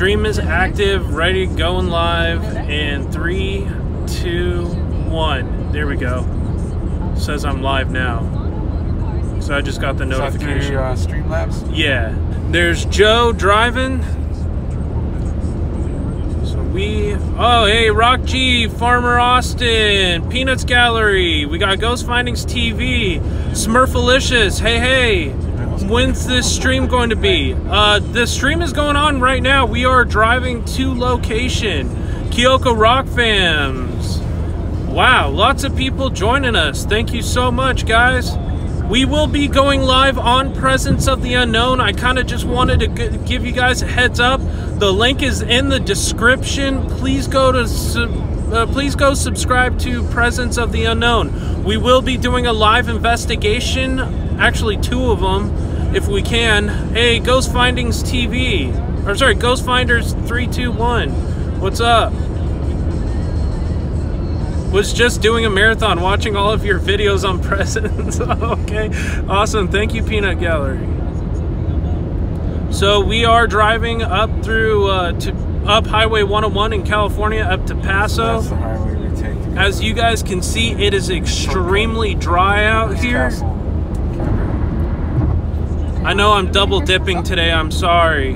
Stream is active, ready, going live in 3, 2, 1. There we go. It says I'm live now. So I just got the notification. Through, Streamlabs? Yeah. There's Joe driving. So we... Oh, hey, Rock G, Farmer Austin, Peanuts Gallery. We got Ghost Findings TV, Smurfalicious. Hey, hey. When's this stream going to be? The stream is going on right now. We are driving to location. Kyoka Rock Fans. Wow, lots of people joining us. Thank you so much, guys. We will be going live on Presence of the Unknown. I kind of just wanted to give you guys a heads up. The link is in the description. Please go to... please go subscribe to Presence of the Unknown. We will be doing a live investigation, actually 2 of them, if we can. Hey, Ghost Findings TV, or sorry, Ghost Finders 321. What's up? Was just doing a marathon, watching all of your videos on Presence. Okay, awesome. Thank you, Peanut Gallery. So we are driving up through up Highway 101 in California up to Paso. That's the highway we take to go. As you guys can see, it is extremely dry out here. I know I'm double dipping today, I'm sorry.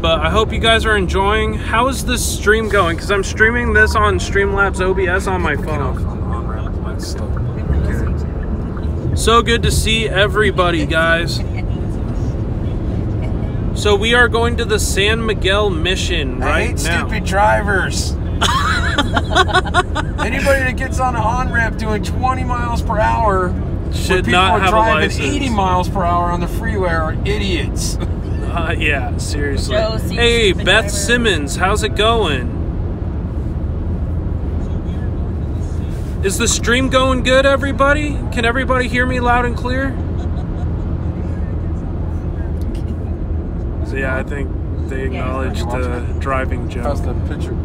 But I hope you guys are enjoying. How is this stream going? Because I'm streaming this on Streamlabs OBS on my phone. So good to see everybody, guys. So we are going to the San Miguel Mission right now. I hate stupid drivers. Anybody that gets on an on-ramp doing 20 miles per hour should not have a license. 80 miles per hour on the freeway are idiots. Yeah, seriously. Joe, hey, Beth Simmons, how's it going? Is the stream going good, everybody? Can everybody hear me loud and clear? So yeah, I think they acknowledged the driving joke. That's the picture.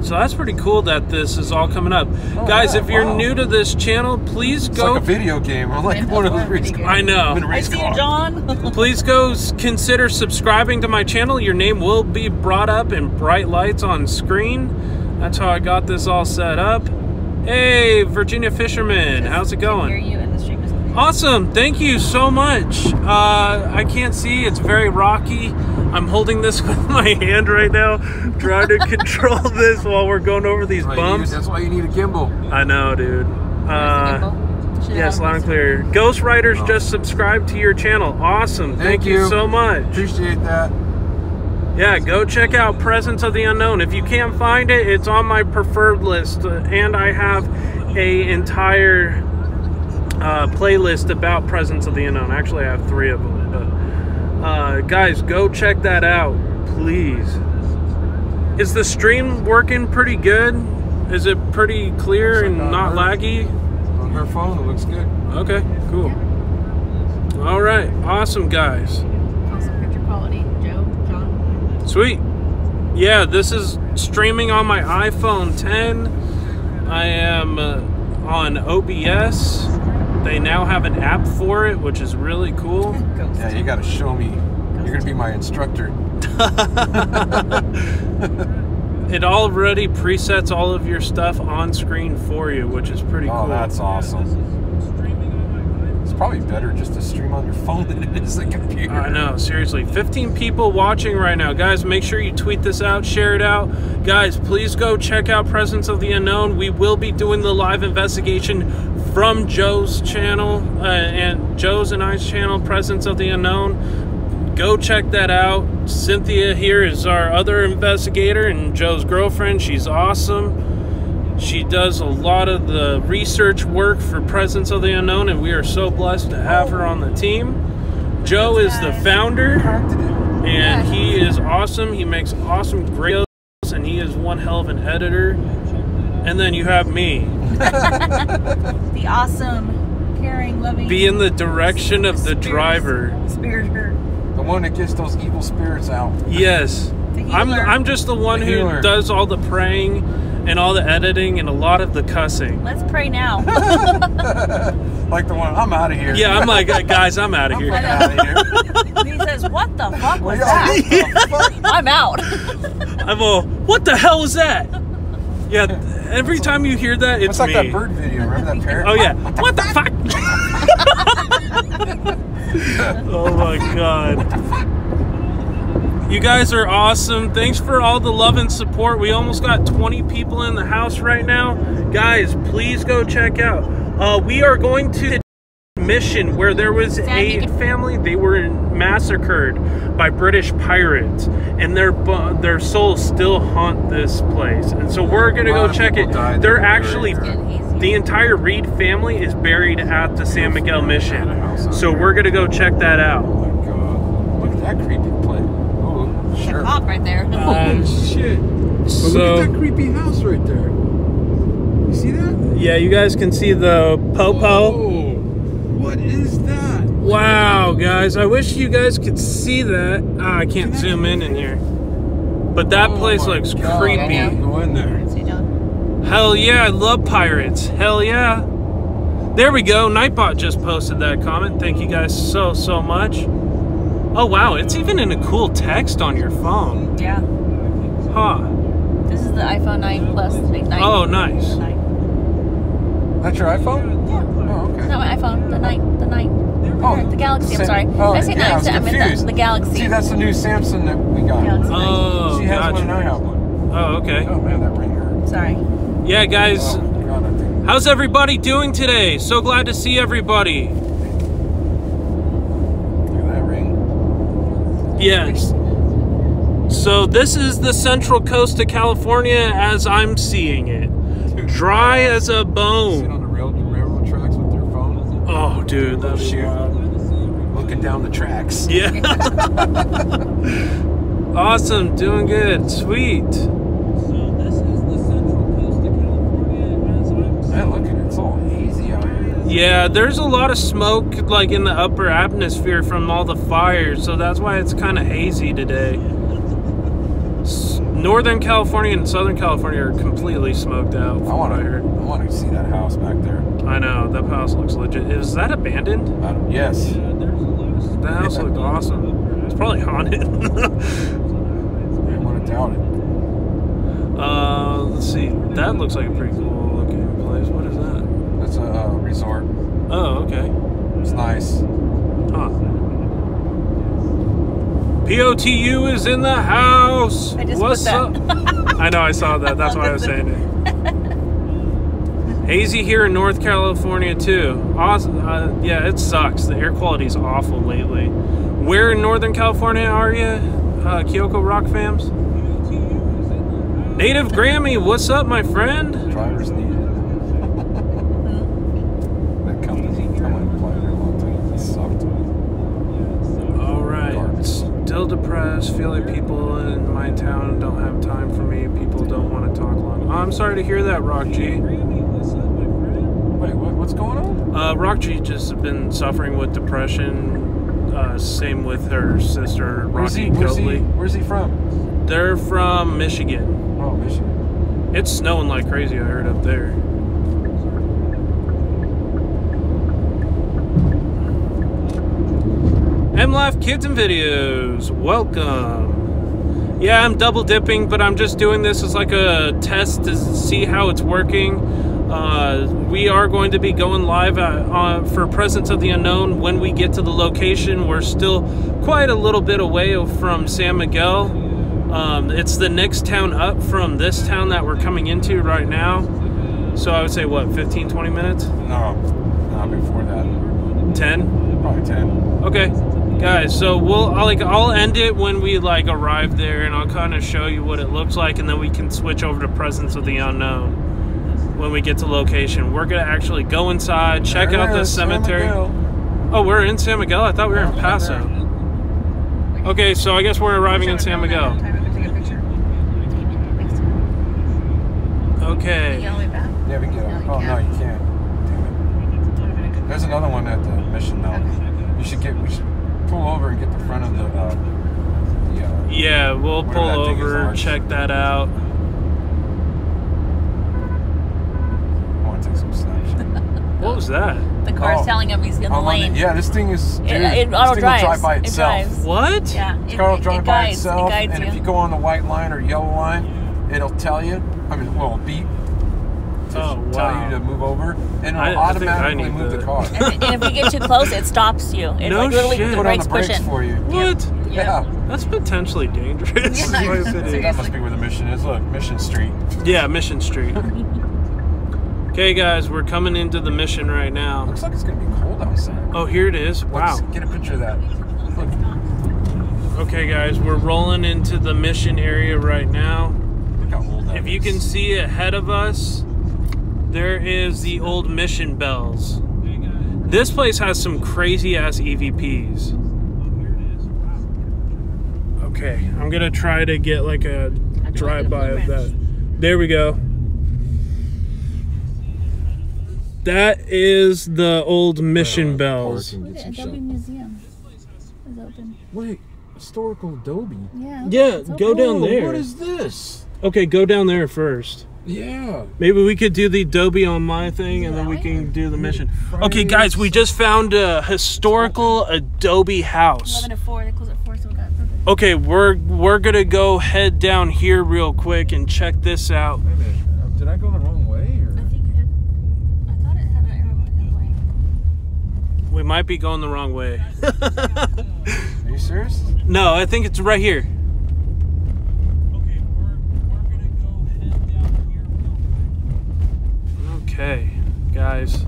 So that's pretty cool that this is all coming up. Oh, guys, yeah, if you're new to this channel, please go... It's like a video game. I'm like one of the race cars. I know. I see you, John. Please go consider subscribing to my channel. Your name will be brought up in bright lights on screen. That's how I got this all set up. Hey, Virginia Fisherman, how's it going? Can hear you in the stream. Awesome, thank you so much. I can't see, it's very rocky. I'm holding this with my hand right now, trying to control this while we're going over these bumps. That's why you need a gimbal. I know, dude. Yes, loud and clear. Ghost Riders just subscribed to your channel. Awesome, thank you so much. Appreciate that. Yeah, go check out Presence of the Unknown. If you can't find it, it's on my preferred list, and I have a entire... playlist about Presence of the Unknown. Actually, I have 3 of them. But, guys, go check that out, please. Is the stream working pretty good? Is it pretty clear and not laggy? On her phone, it looks good. Okay, cool. All right, awesome, guys. Awesome picture quality, Joe, John. Sweet. Yeah, this is streaming on my iPhone 10. I am on OBS. They now have an app for it, which is really cool. Yeah, you gotta show me. You're gonna be my instructor. It already presets all of your stuff on screen for you, which is pretty cool. Oh, that's awesome. It's probably better just to stream on your phone than it is the computer. I know, seriously. 15 people watching right now. Guys, make sure you tweet this out, share it out. Guys, please go check out Presence of the Unknown. We will be doing the live investigation from Joe's channel and Joe's and I's channel, Presence of the Unknown. Go check that out. Cynthia here is our other investigator and Joe's girlfriend. She's awesome. She does a lot of the research work for Presence of the Unknown, and we are so blessed to have her on the team. Joe is the founder, and he is awesome. He makes awesome videos, and he is one hell of an editor. And then you have me. The awesome, caring, loving... Be in the direction of the driver. Spiriter. The one that gets those evil spirits out. Yes. I'm just the one who does all the praying and all the editing and a lot of the cussing. Let's pray now. Like the one, I'm out of here. Yeah, I'm like, guys, I'm out of here. He says, what the fuck was that? I'm out. I'm all, what the hell was that? Yeah, every time you hear that, it's me. It's like that bird video, remember that parrot? Oh, yeah. What the fuck? Oh, my God. What the fuck? You guys are awesome. Thanks for all the love and support. We almost got 20 people in the house right now. Guys, please go check out. We are going to the mission where there was a family. They were massacred by British pirates, and their souls still haunt this place. And so we're going to go check it. They're actually... The entire Reed family is buried at the San Miguel Mission. So we're going to go check that out. Oh, my God. Look at that creepy place. Sure. Pop right there. Shit. But so, look at that creepy house right there. You see that? Yeah, you guys can see the po-po. Whoa. What is that? Wow, guys. I wish you guys could see that. Ah, I can't zoom in here. But that place looks creepy. Go in there. Hell yeah, I love pirates. Hell yeah. There we go. Nightbot just posted that comment. Thank you guys so, so much. Oh wow, it's even in a cool text on your phone. Yeah. Huh. This is the iPhone 9 Plus. Oh, nice. That's your iPhone? Yeah. Oh, okay. No, my iPhone. The 9. The 9. Oh. The Galaxy, I'm sorry. Oh, I say 9, I meant the Galaxy. See, that's the new Samsung that we got. Galaxy. Oh, she has one and I have one. Oh, okay. Oh, man, that ring hurt. Sorry. Yeah, guys. Oh, God, how's everybody doing today? So glad to see everybody. Yes. So this is the central coast of California as I'm seeing it. Dry as a bone. Sit on the railroad tracks with their phone. Oh, dude, that shit. Looking down the tracks. Yeah. Awesome, doing good, sweet. So this is the central coast of California as I'm seeing it. Man, look at it, it's all hazy out here. Yeah, there's a lot of smoke like in the upper atmosphere from all the fires, so that's why it's kind of hazy today. Northern California and Southern California are completely smoked out. I want to see that house back there. I know, that house looks legit. Is that abandoned? Yes. Yeah, that house looked awesome. It's probably haunted. I want to doubt it. Let's see. That looks like a pretty cool looking place. What is that? It's a resort. Oh, okay. It's nice. Huh. POTU is in the house. I just What's up? I know, I saw that. That's why I was saying it. Hazy here in North California, too. Awesome. Yeah, it sucks. The air quality's awful lately. Where in Northern California are you, Kyoka Rock Fams? POTU is in the house. Native Grammy, what's up, my friend? Drivers need. Still depressed, feel like people in my town don't have time for me. People don't want to talk long. I'm sorry to hear that, Rock G. Wait, what's going on? Rock G just has been suffering with depression. Same with her sister, Rocky Goatley. Where's he from? They're from Michigan. Oh, Michigan. It's snowing like crazy, I heard, up there. MLife Kids and Videos, welcome. Yeah, I'm double dipping, but I'm just doing this as like a test to see how it's working. We are going to be going live for Presence of the Unknown when we get to the location. We're still quite a little bit away from San Miguel. It's the next town up from this town that we're coming into right now. So I would say, what, 15, 20 minutes? No, not before that. 10? Probably 10. Okay. Guys, so I'll end it when we arrive there, and I'll kind of show you what it looks like, and then we can switch over to Presence of the Unknown when we get to location. We're gonna actually go inside, check out the cemetery. Oh, we're in San Miguel. I thought we were in Paso. Okay, so I guess we're arriving in San Miguel. Okay. Yeah, we can get up. Oh no, you can't. Damn it. There's another one at the mission now. We should pull over and get the front of the Yeah, we'll pull over, check that out. What was that? The car's telling him he's in the lane. Yeah, this thing is. Dude, this thing will drive by itself. What? Yeah, this car will drive by itself. And if you go on the white line or yellow line, it'll tell you. I mean, well, beep. Tell you to move over, and it'll automatically move the car. And if you get too close, it stops you. It literally put on the brakes for you. What? Yeah. That's potentially dangerous. Yeah. That must be where the mission is. Look, Mission Street. Yeah, Mission Street. Okay, guys, we're coming into the mission right now. Looks like it's going to be cold outside. Oh, here it is. Wow. Let's get a picture of that. Look. Okay, guys, we're rolling into the mission area right now. Look how old that is. If you can see ahead of us, there is the old mission bells. This place has some crazy-ass EVPs. Oh, here it is. Wow. Okay, I'm going to try to get like a drive-by of that. There we go. That is the old mission bells. Adobe Museum is open. Wait, historical Adobe? Yeah. Yeah, go down there. What is this? Okay, go down there first. Yeah. Maybe we could do the Adobe on my thing, and then we can do the mission. Okay, guys, we just found a historical Adobe house. 11 to 4. They close at 4, so we got perfect. Okay, we're gonna go head down here real quick and check this out. Wait a minute. Did I go the wrong way? Or? We might be going the wrong way. Are you serious? No, I think it's right here. Okay, we're gonna go head down here real quick. Okay, guys,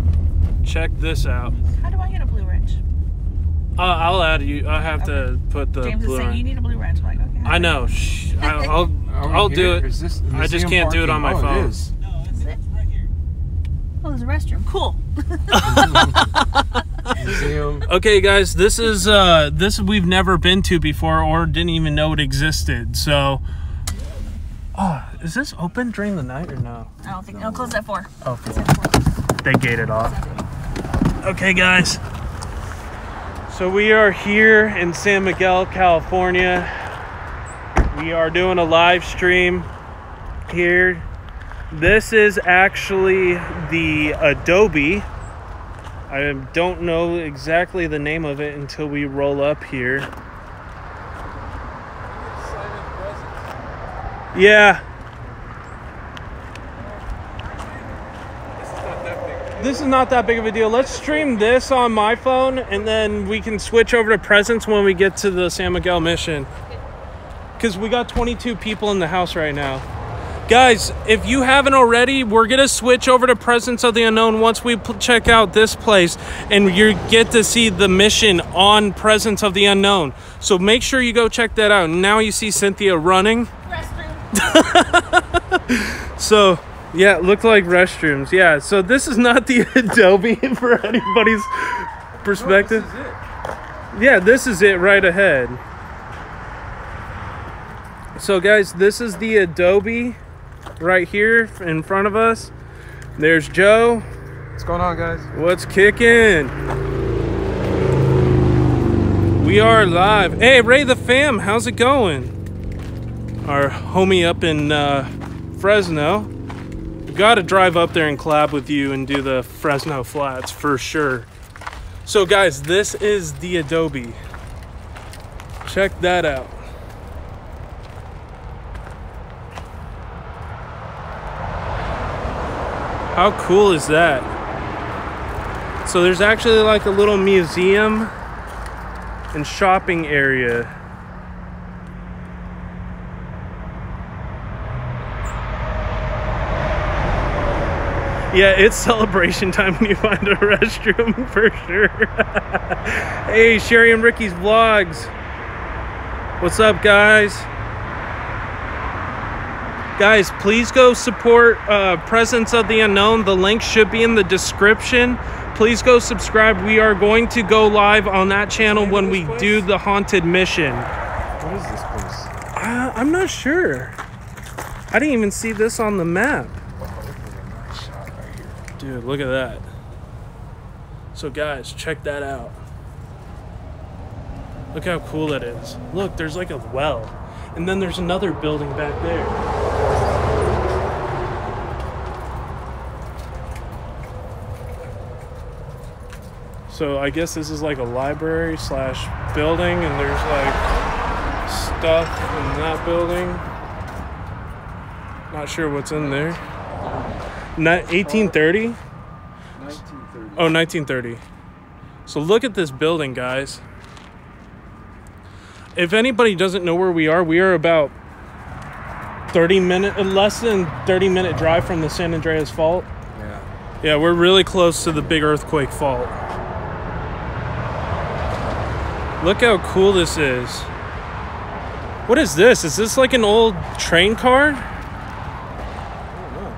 check this out. How do I get a blue wrench? I'll add you. I have to put the James blue wrench. James is saying you need a blue wrench. Like, okay. I know. I'll do it. I just can't do it on my phone. No, that's it. Right here. Oh, there's a restroom. Cool. Okay, guys, this is this we've never been to before or didn't even know it existed. So, is this open during the night or no? I don't think. No, close at 4. Oh, cool. They gated off. Okay, guys. So we are here in San Miguel, California. We are doing a live stream here. This is actually the Adobe. I don't know exactly the name of it until we roll up here. Yeah. This is not that big of a deal. Let's stream this on my phone, and then we can switch over to Presence when we get to the San Miguel Mission. Because we got 22 people in the house right now. Guys, if you haven't already, we're going to switch over to Presence of the Unknown once we check out this place, and you get to see the mission on Presence of the Unknown. So make sure you go check that out. Now you see Cynthia running. Restroom. So, yeah, it looked like restrooms. Yeah, so this is not the Adobe for anybody's perspective. No, this is it. Yeah, this is it right ahead. So, guys, this is the Adobe. Right here in front of us, there's Joe. What's going on, guys? What's kicking? We are live. Hey, Ray the Fam, how's it going? Our homie up in Fresno. We've got to drive up there and collab with you and do the Fresno Flats for sure. So, guys, this is the Adobe. Check that out. How cool is that? So there's actually like a little museum and shopping area. Yeah, it's celebration time when you find a restroom for sure. Hey, Sherry and Ricky's Vlogs. What's up, guys? Guys, please go support Presence of the Unknown. The link should be in the description. Please go subscribe. We are going to go live on that channel when we do the haunted mission. What is this place? I'm not sure. I didn't even see this on the map. Dude, look at that. So, guys, check that out. Look how cool that is. Look, there's like a well. And then there's another building back there. So I guess this is like a library slash building, and there's like stuff in that building. Not sure what's in there. 1830? 1930. Oh, 1930. So look at this building, guys. If anybody doesn't know where we are about 30 minute drive from the San Andreas Fault. Yeah. Yeah, we're really close to the big earthquake fault. Look how cool this is. What is this? Is this like an old train car? I don't know.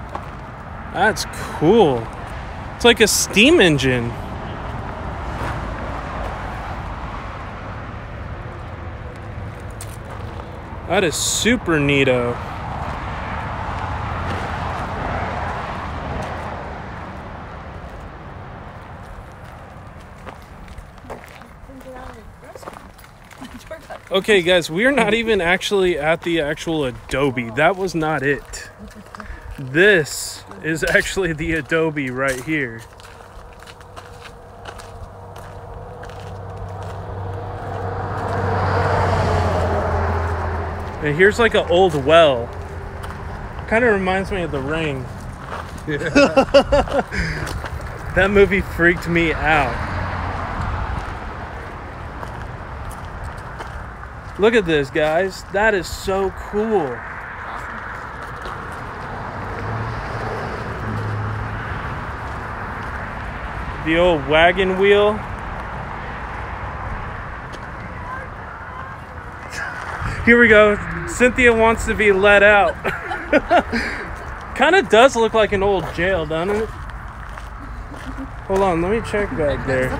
That's cool. It's like a steam engine. That is super neato. Okay, guys, we're not even actually at the actual adobe. That was not it. This is actually the adobe right here. And here's like an old well. Kind of reminds me of The Ring. Yeah. That movie freaked me out. Look at this, guys. That is so cool. The old wagon wheel. Here we go. Cynthia wants to be let out. Kind of does look like an old jail, doesn't it? Hold on, let me check back there.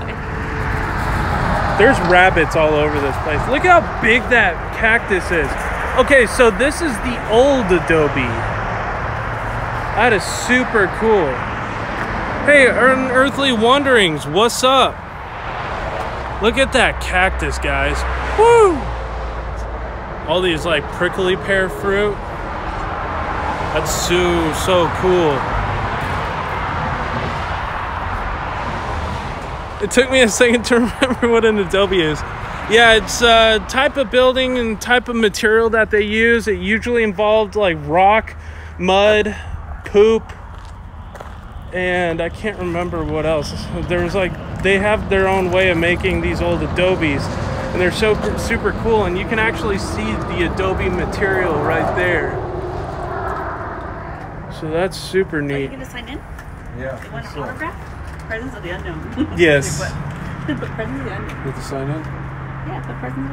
There's rabbits all over this place. Look how big that cactus is. Okay, so this is the old adobe. That is super cool. Hey, Unearthly Wanderings, what's up? Look at that cactus, guys. Woo! All these like prickly pear fruit. That's so cool. It took me a second to remember what an adobe is. Yeah, it's a type of building and type of material that they use. It usually involved like rock, mud, poop, and I can't remember what else. There was like, they have their own way of making these old adobes. And they're so super cool, and you can actually see the adobe material right there. So that's super neat. Are you gonna sign in? Yeah. You want an autograph? Presence of the Unknown. Yes. Put Presence of the Unknown. You have to sign in? Yeah, put Presence of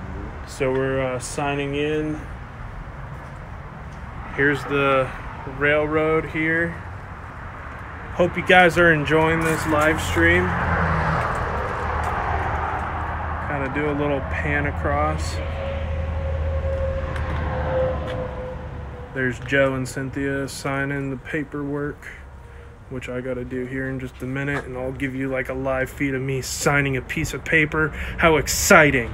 the Unknown. So we're signing in. Here's the railroad here. Hope you guys are enjoying this live stream. Kind of do a little pan across. There's Joe and Cynthia signing the paperwork, which I gotta do here in just a minute, and I'll give you like a live feed of me signing a piece of paper. How exciting!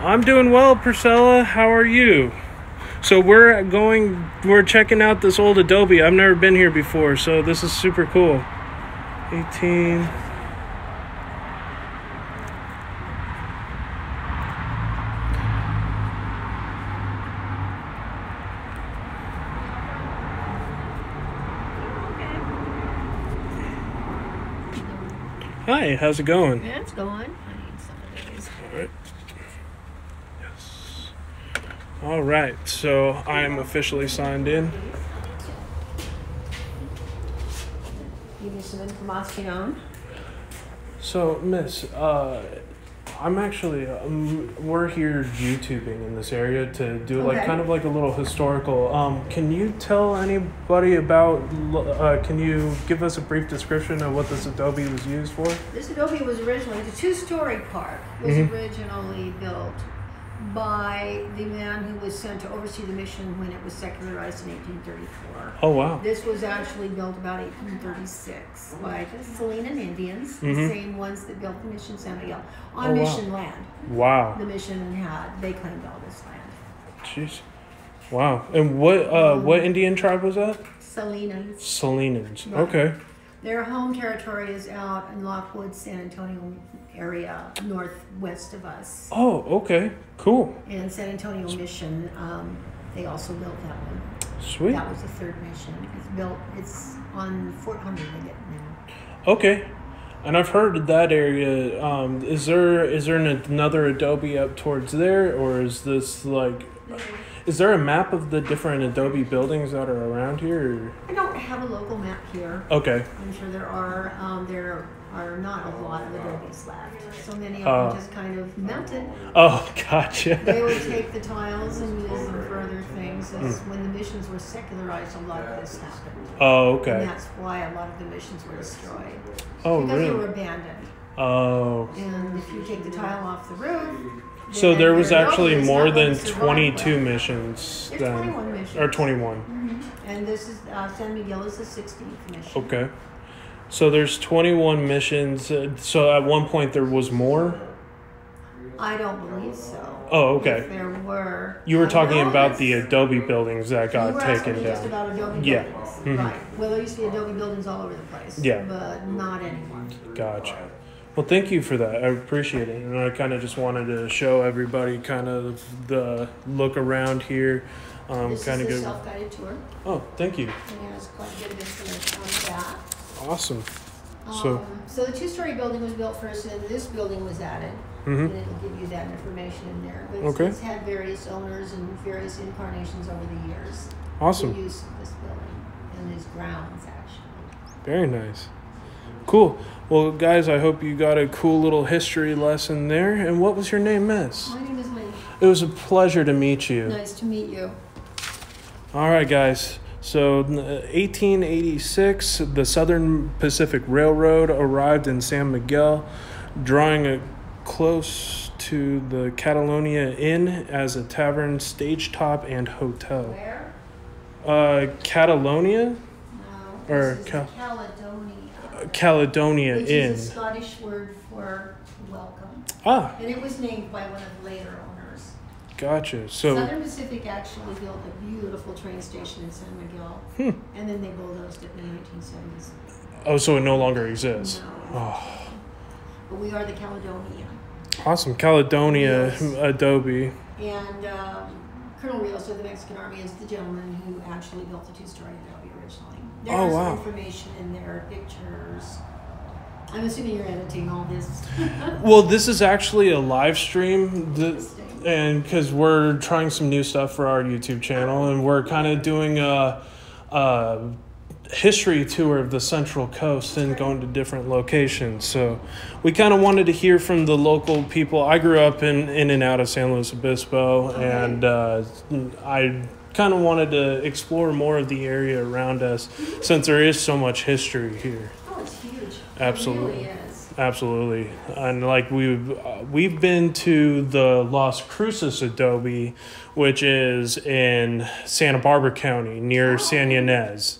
I'm doing well, Priscilla. How are you? So we're checking out this old adobe. I've never been here before, so this is super cool. 18. Hi, how's it going? Yeah, it's going. I need some of these. All right. All right, so I am officially signed in. Give you some information. So, Miss, I'm actually we're here YouTubing in this area to do like kind of like a little historical. Can you tell anybody about? Can you give us a brief description of what this adobe was used for? This adobe was originally the two-story part. Was originally built by the man who was sent to oversee the mission when it was secularized in 1834. Oh, wow. This was actually built about 1836 by the Salinan Indians, the same ones that built the Mission San Miguel, on Mission land. Wow. The Mission had, they claimed all this land. Jeez. Wow. And what Indian tribe was that? Salinans. Salinans. Right. Okay. Their home territory is out in Lockwood, San Antonio area, northwest of us. Oh, okay. Cool. And San Antonio Mission, they also built that one. Sweet. That was the third mission. It's built, it's on Fort Humber now. Okay. And I've heard of that area. Is there another adobe up towards there, or is this like... Is there a map of the different adobe buildings that are around here? I don't have a local map here. Okay. I'm sure there are not a lot of adobes left. So many of them just kind of melted. Oh, gotcha. They would take the tiles and use them for other things. When the missions were secularized, a lot of this happened. Oh, okay. And that's why a lot of the missions were destroyed. Oh, because really? Because they were abandoned. Oh. And if you take the tile off the roof... So there was actually more than 22 missions. There's 21 missions. Or 21. And this is, San Miguel is the 16th mission. Okay. So there's 21 missions. So at one point there was more? I don't believe so. Oh, okay. If there were. You were talking about the adobe buildings that got taken down. Just about adobe buildings. Right. Well, there used to be adobe buildings all over the place. Yeah. But not anymore. Gotcha. Well, thank you for that. I appreciate it. And I kind of just wanted to show everybody kind of the look around here. This kind is of a self-guided tour. Oh, thank you. And there's quite a bit of information on that. Awesome. So the two-story building was built first, and this building was added. And it'll give you that information in there. But it's had various owners and various incarnations over the years. Awesome. The use of this building and these grounds, actually. Very nice. Cool. Well, guys, I hope you got a cool little history lesson there. And what was your name, miss? My name is Leah. It was a pleasure to meet you. Nice to meet you. All right, guys. So, 1886, the Southern Pacific Railroad arrived in San Miguel, drawing it close to the Caledonia Inn as a tavern, stage top, and hotel. Where? Caledonia? No. Or Caledonia. Caledonia Inn. Which is a Scottish word for welcome. Ah. And it was named by one of the later owners. Gotcha. So Southern Pacific actually built a beautiful train station in San Miguel. And then they bulldozed it in the 1970s. Oh, so it no longer exists. No. Oh. But we are the Caledonia. Awesome. Caledonia adobe. And Colonel Rios of the Mexican Army is the gentleman who actually built the two-story adobe originally. There's information in there, pictures. I'm assuming you're editing all this. Well, this is actually a live stream, and because we're trying some new stuff for our YouTube channel, and we're kind of doing a history tour of the Central Coast and going to different locations. So we kind of wanted to hear from the local people. I grew up in and out of San Luis Obispo, and I kind of wanted to explore more of the area around us since there is so much history here. Oh, it's huge. Absolutely. It really is. Absolutely. And like we've been to the Las Cruces adobe, which is in Santa Barbara County near San Ynez.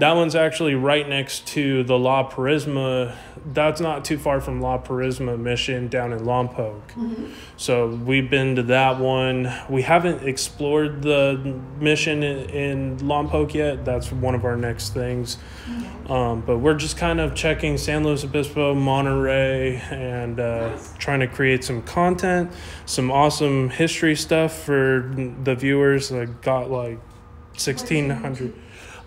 That one's actually right next to the La Purísima. That's not too far from La Purísima Mission down in Lompoc. So we've been to that one. We haven't explored the mission in Lompoc yet. That's one of our next things. But we're just kind of checking San Luis Obispo, Monterey, and trying to create some content, some awesome history stuff for the viewers. I got like 1,600.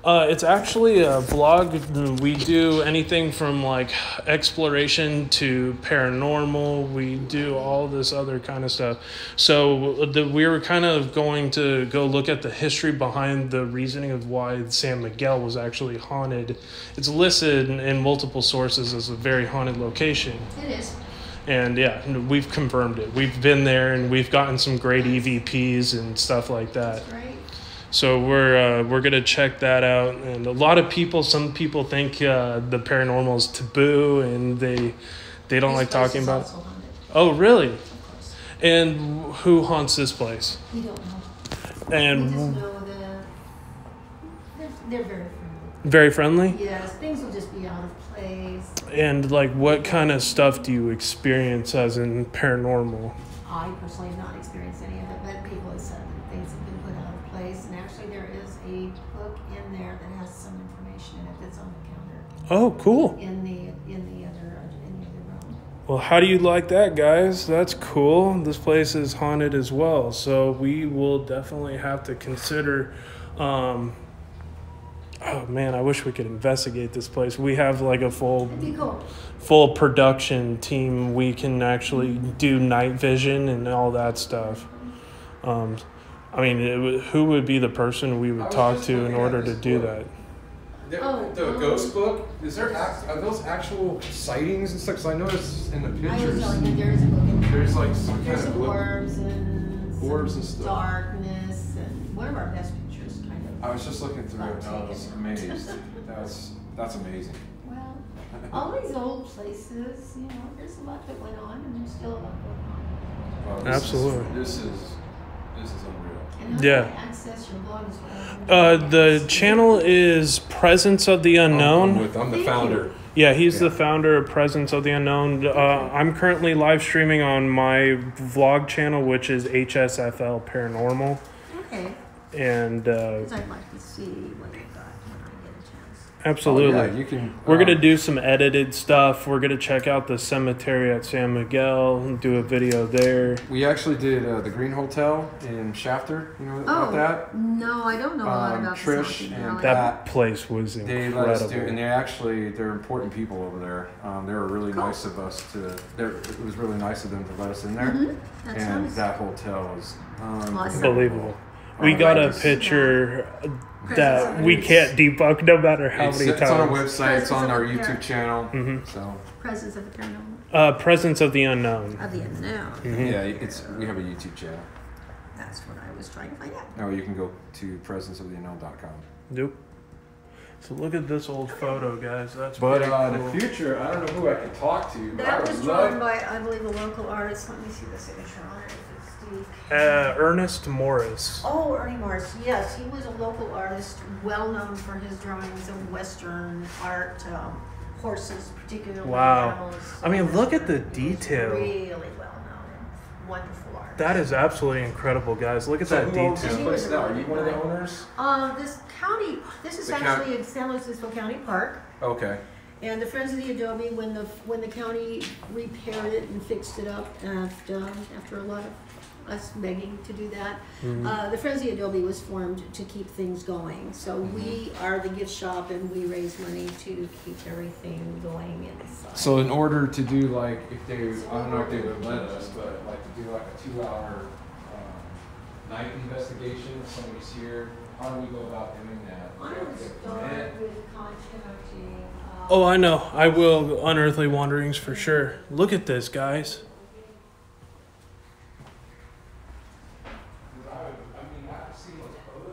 It's actually a blog. We do anything from like exploration to paranormal. We do all this other kind of stuff. So we were kind of going to go look at the history behind the reasoning of why San Miguel was actually haunted. It's listed in multiple sources as a very haunted location. It is. And yeah, we've confirmed it. We've been there and we've gotten some great EVPs and stuff like that. That's great. So we're gonna check that out, and a lot of people. Some people think the paranormal is taboo, and they don't like talking about it. Oh, really? Of course. And who haunts this place? We don't know. And we just know that they're very friendly. Very friendly? Yes, things will just be out of place. And like, what kind of stuff do you experience as in paranormal? I personally have not experienced any of it, but people have said that things have been put out of place. And actually, there is a book in there that has some information in it that's on the counter. Oh, cool! In the other room. Well, how do you like that, guys? That's cool. This place is haunted as well, so we will definitely have to consider. Oh man, I wish we could investigate this place. We have like a full production team. We can actually do night vision and all that stuff. I mean, who would be the person we would talk to in order to do that? The ghost book? Are those actual sightings and stuff? Because I noticed in the pictures. I was telling you, there is a book in there. There's like some kind of orbs and stuff. Darkness and one of our best pictures. I was just looking through it and I was amazed. That's amazing. Well, all these old places, you know, there's a lot that went on and there's still a lot going on. Well, absolutely. This is unreal. And how do you access your blog as well? The channel is Presence of the Unknown. I'm the founder. Yeah, he's the founder of Presence of the Unknown. I'm currently live streaming on my vlog channel, which is HSFL Paranormal. Okay. And I'd like to see what they got when I get a chance. Absolutely. Oh, yeah, you can, we're going to do some edited stuff. We're going to check out the cemetery at San Miguel and do a video there. We actually did the Green Hotel in Shafter. You know about that? No, I don't know a lot about Trish and that place was incredible. They let us do, and they're important people over there. They were really nice of us to. It was really nice of them to let us in there. Mm-hmm. And nice. That hotel was unbelievable. We got a picture that we can't debunk no matter how many times. It's on our website. It's on our YouTube channel. Mm-hmm. So Presence of the Paranormal. Presence of the Unknown. Of the Unknown. Mm-hmm. Yeah, we have a YouTube channel. That's what I was trying to find out. No, you can go to presenceoftheunknown.com. Nope. So look at this old photo, guys. That's cool. In the future, I don't know who I can talk to. That was drawn by, I believe, a local artist. Let me see the signature on it. Ernest Morris. Oh, Ernie Morris. Yes, he was a local artist, well known for his drawings of Western art, horses, particularly. Wow. Animals. I mean, look at the detail. Really well known, wonderful art. That is absolutely incredible, guys. Look at that detail. Are you one of the owners? This county. This is actually in San Luis Obispo County Park. Okay. And the Friends of the Adobe, when the county repaired it and fixed it up after a lot of us begging to do that. Mm-hmm. The Friends of the Adobe was formed to keep things going. So we are the gift shop and we raise money to keep everything going inside. So in order to do like, I don't know if they would let us, but like to do like a 2-hour night investigation, if somebody's here, how do we go about doing that? I would start with contacting. Oh, I know. I will Unearthly Wanderings for sure. Look at this, guys.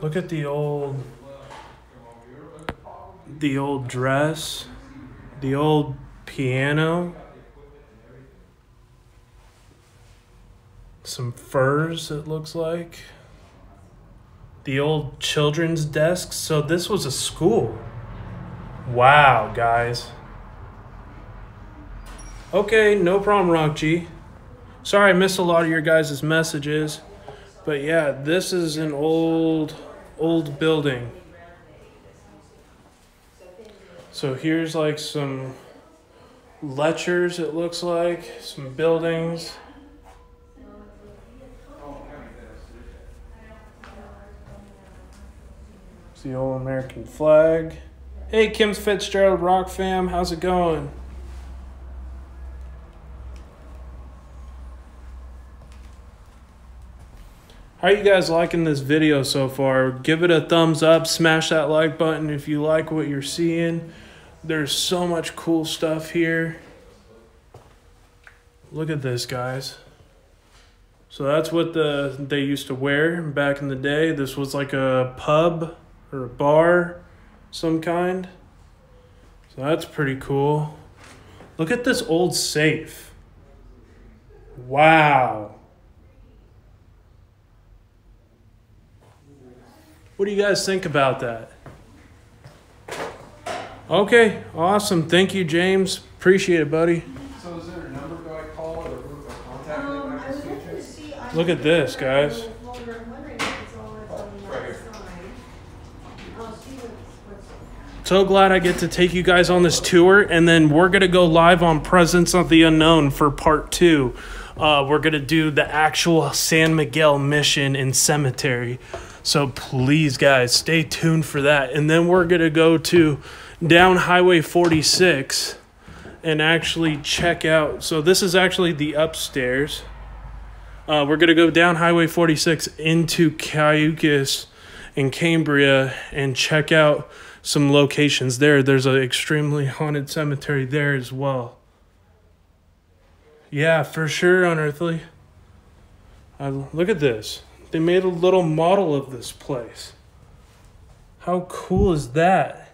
Look at the old dress, the old piano, some furs it looks like, the old children's desks. So this was a school. Wow, guys. Okay, no problem, Rock G. Sorry I missed a lot of your guys' messages. But yeah, this is an old building. So here's like some lectures, it looks like, some buildings. It's the old American flag. Hey, Kim Fitzgerald, Rock Fam, how's it going? How are you guys liking this video so far? Give it a thumbs up, smash that like button if you like what you're seeing. There's so much cool stuff here. Look at this, guys. So that's what they used to wear back in the day. This was like a pub or a bar, some kind. So that's pretty cool. Look at this old safe. Wow. What do you guys think about that? Okay, awesome. Thank you, James. Appreciate it, buddy. So is there a number that I call or a group of contact? I was looking to see. Look at this, guys. So glad I get to take you guys on this tour, and then we're going to go live on Presence of the Unknown for part 2. We're going to do the actual San Miguel Mission and Cemetery. So please, guys, stay tuned for that. And then we're going to go to down Highway 46 and actually check out. So this is actually the upstairs. We're going to go down Highway 46 into Cayucas and Cambria and check out some locations there. There's an extremely haunted cemetery there as well. Yeah, for sure, Unearthly. Look at this. They made a little model of this place. How cool is that?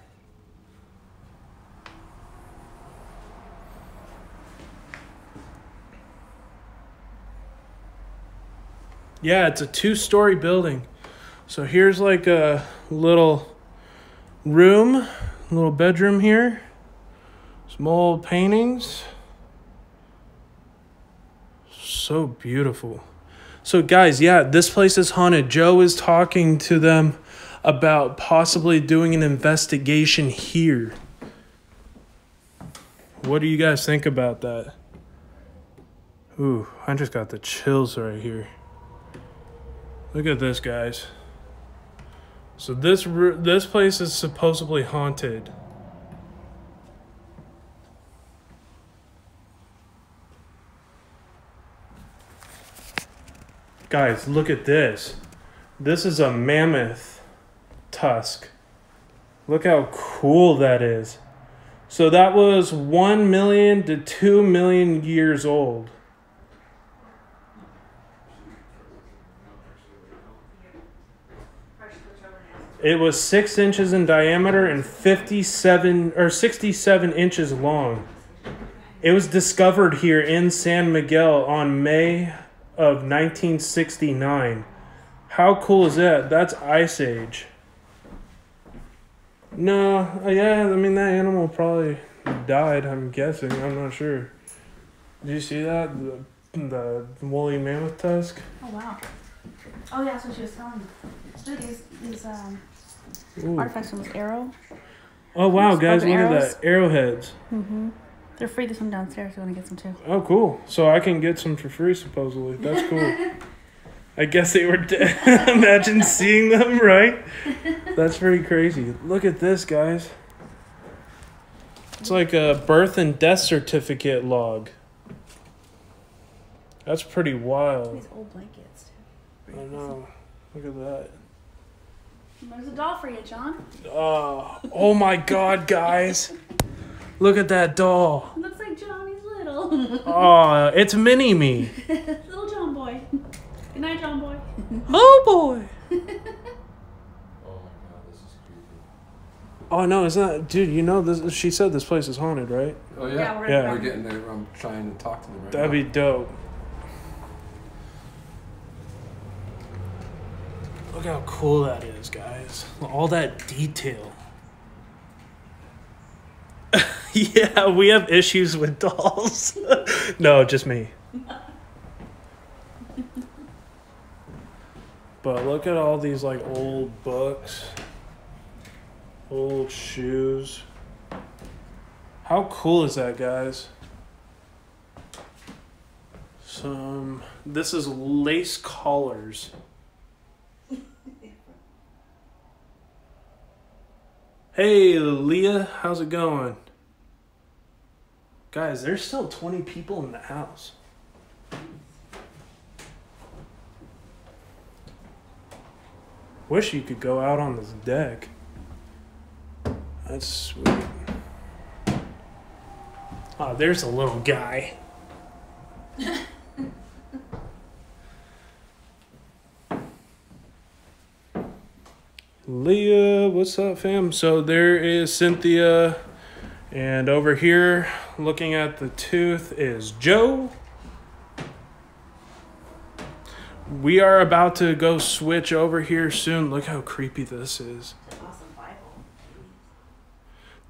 Yeah, it's a 2-story building. So here's like a little room, a little bedroom here, some old paintings. So beautiful. So guys, yeah, this place is haunted. Joe is talking to them about possibly doing an investigation here. What do you guys think about that? Ooh, I just got the chills right here. Look at this, guys. So this place is supposedly haunted. Guys, look at this. This is a mammoth tusk. Look how cool that is. So that was 1 million to 2 million years old. It was 6 inches in diameter and 67 inches long. It was discovered here in San Miguel on May of 1969. How cool is that? That's Ice Age. No, yeah, I mean, that animal probably died, I'm guessing. I'm not sure. Did you see that? The woolly mammoth tusk? Oh, wow. Oh, yeah, that's what she was telling me. Look, these artifacts from this arrow. Oh, wow, guys, look at that. Arrowheads. Mm-hmm. They're free. There's some downstairs. You want to get some, too. Oh, cool. So I can get some for free, supposedly. That's cool. I guess they were dead. Imagine seeing them, right? That's pretty crazy. Look at this, guys. It's like a birth and death certificate log. That's pretty wild. These old blankets, too. I know. Look at that. There's a doll for you, John. Oh my God, guys. Look at that doll. It looks like Johnny's little. Oh, it's mini-me. Little John boy. Good night, John boy. Oh, boy. Oh, my God, this is creepy. Oh, no, it's not. Dude, you know, this. She said this place is haunted, right? Oh, yeah. Yeah, we're getting there. I'm trying to talk to them right now. That'd be dope. Look how cool that is, guys. All that detail. Yeah, we have issues with dolls. No, just me. But look at all these like old books, old shoes. How cool is that, guys? This is lace collars. Hey, Leah, how's it going? Guys, there's still 20 people in the house. Wish you could go out on this deck. That's sweet. Oh, there's a little guy. Leah, what's up, fam? So there is Cynthia. And over here, looking at the tooth, is Joe. We are about to go switch over here soon. Look how creepy this is. It's an awesome Bible.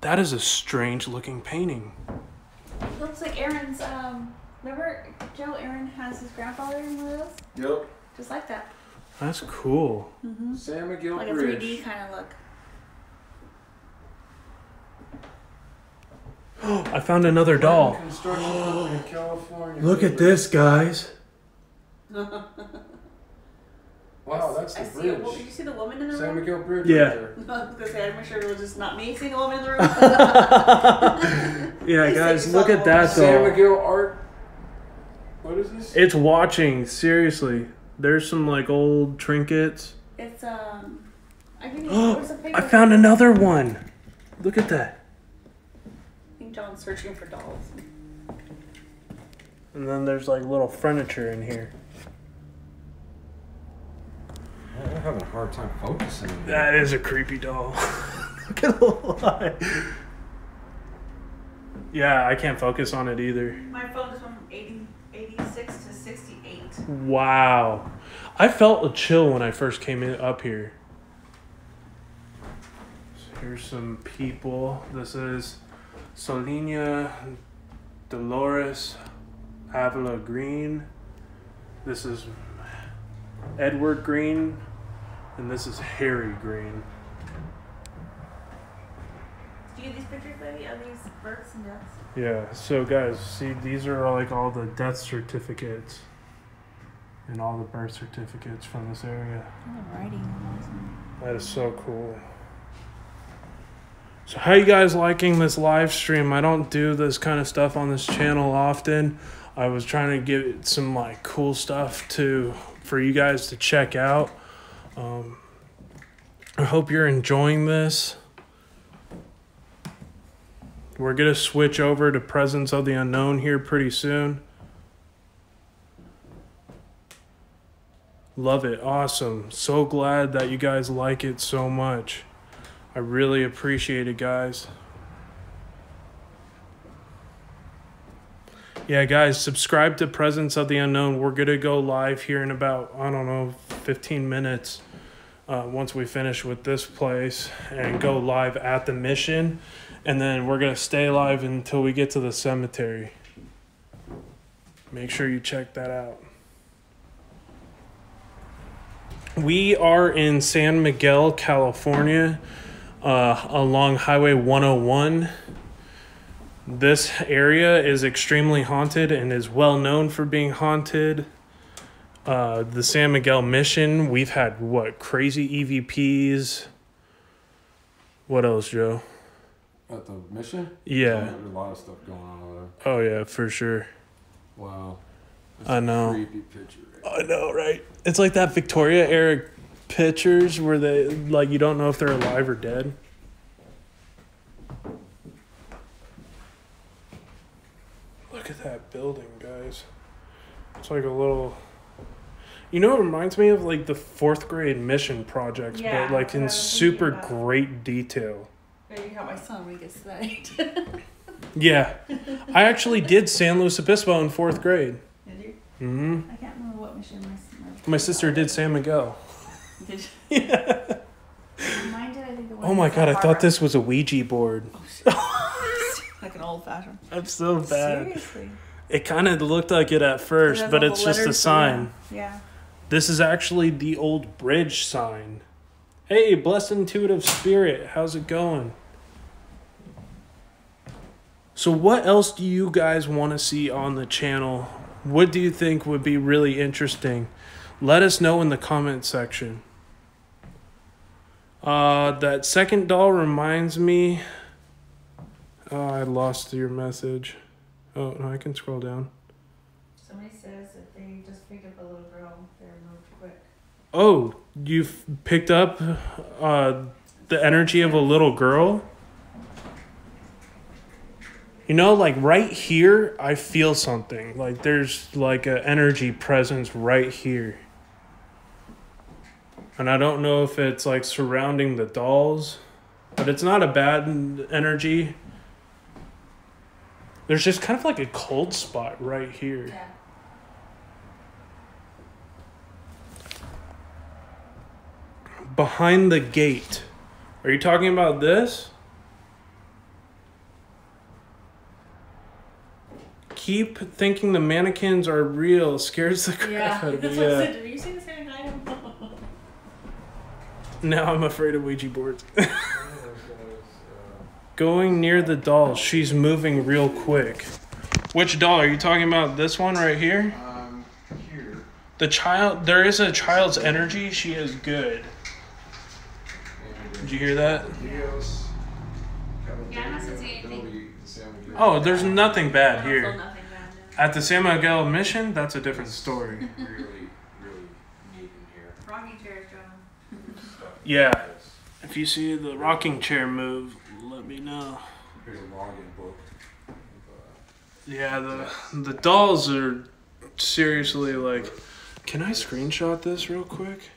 That is a strange looking painting. It looks like Aaron's, remember Joe Aaron has his grandfather in one of those? Yep. Just like that. That's cool. Mm-hmm. San Miguel Bridge. Like a 3D kind of look. Oh, I found another doll. California. Look at this, guys. Wow, that's the bridge. Well, did you see the woman in the room? San Miguel Bridge. Yeah. Right there. I was going to say, I'm sure it was just not me seeing the woman in the room. Yeah, guys, look at that doll. San Miguel art. What is this? It's watching, seriously. There's some like old trinkets. It's I found another one. Look at that. I think John's searching for dolls. And then there's like little furniture in here. I'm having a hard time focusing. That is a creepy doll. I'm not gonna lie. Yeah, I can't focus on it either. My phone is from 86 to 68. Wow. I felt a chill when I first came in up here. So here's some people. This is Solina Dolores Avila Green. This is Edward Green. And this is Harry Green. Do you get these pictures, baby, of these births and deaths? Yeah, so guys, see, these are like all the death certificates. And all the birth certificates from this area. The writing on those. That is so cool. So how you guys liking this live stream? I don't do this kind of stuff on this channel often. I was trying to give some like cool stuff for you guys to check out. I hope you're enjoying this. We're gonna switch over to Presence of the Unknown here pretty soon. Love it. Awesome. So glad that you guys like it so much. I really appreciate it, guys. Yeah, guys, subscribe to Presence of the Unknown. We're going to go live here in about, I don't know, 15 minutes once we finish with this place and go live at the mission. And then we're going to stay live until we get to the cemetery. Make sure you check that out. We are in San Miguel, California, along Highway 101. This area is extremely haunted and is well known for being haunted. The San Miguel Mission, we've had, what, crazy EVPs? What else, Joe? At the mission? Yeah. There's a lot of stuff going on over there. Oh, yeah, for sure. Wow. That's I know. A creepy picture. I know, right? It's like that Victoria era pictures where they, like, you don't know if they're alive or dead. Look at that building, guys. It's like a little... You know, it reminds me of, like, the fourth grade mission projects, yeah, but, like, in super great detail. Maybe you got my son when he gets to that age. Yeah. I actually did San Luis Obispo in fourth grade. Did you? Mm-hmm. I can't remember what mission my sister did San Miguel. Did she? Yeah. Mine did, I think, the one oh my god, I thought this was a Ouija board. Oh, like an old fashioned. That's so bad. Seriously. It kind of looked like it at first, but it's just a sign. Yeah. This is actually the old bridge sign. Hey, blessed intuitive spirit, how's it going? So what else do you guys want to see on the channel? What do you think would be really interesting? Let us know in the comment section. That second doll reminds me... Oh, I lost your message. Oh, no, I can scroll down. Somebody says that they just picked up a little girl. They moved quick. Oh, you've picked up the energy of a little girl? You know, like right here, I feel something. Like there's like an energy presence right here. And I don't know if it's like surrounding the dolls, but it's not a bad energy. There's just kind of like a cold spot right here. Yeah. behind the gate. Are you talking about this? Keep thinking the mannequins are real. Scares the crap out of me. Yeah, that's what I said. Were you saying the same thing? Now I'm afraid of Ouija boards. Going near the doll. She's moving real quick. Which doll? Are you talking about this one right here? Here. The child. There is a child's energy. She is good. Did you hear that? Yeah, I haven't seen anything. Oh, there's nothing bad here. Nothing bad, no. At the San Miguel Mission, that's a different story. Really, really neat in here. Rocking chair, John. Yeah. If you see the rocking chair move, let me know. Here's a login book. Yeah, the dolls are seriously like, can I screenshot this real quick?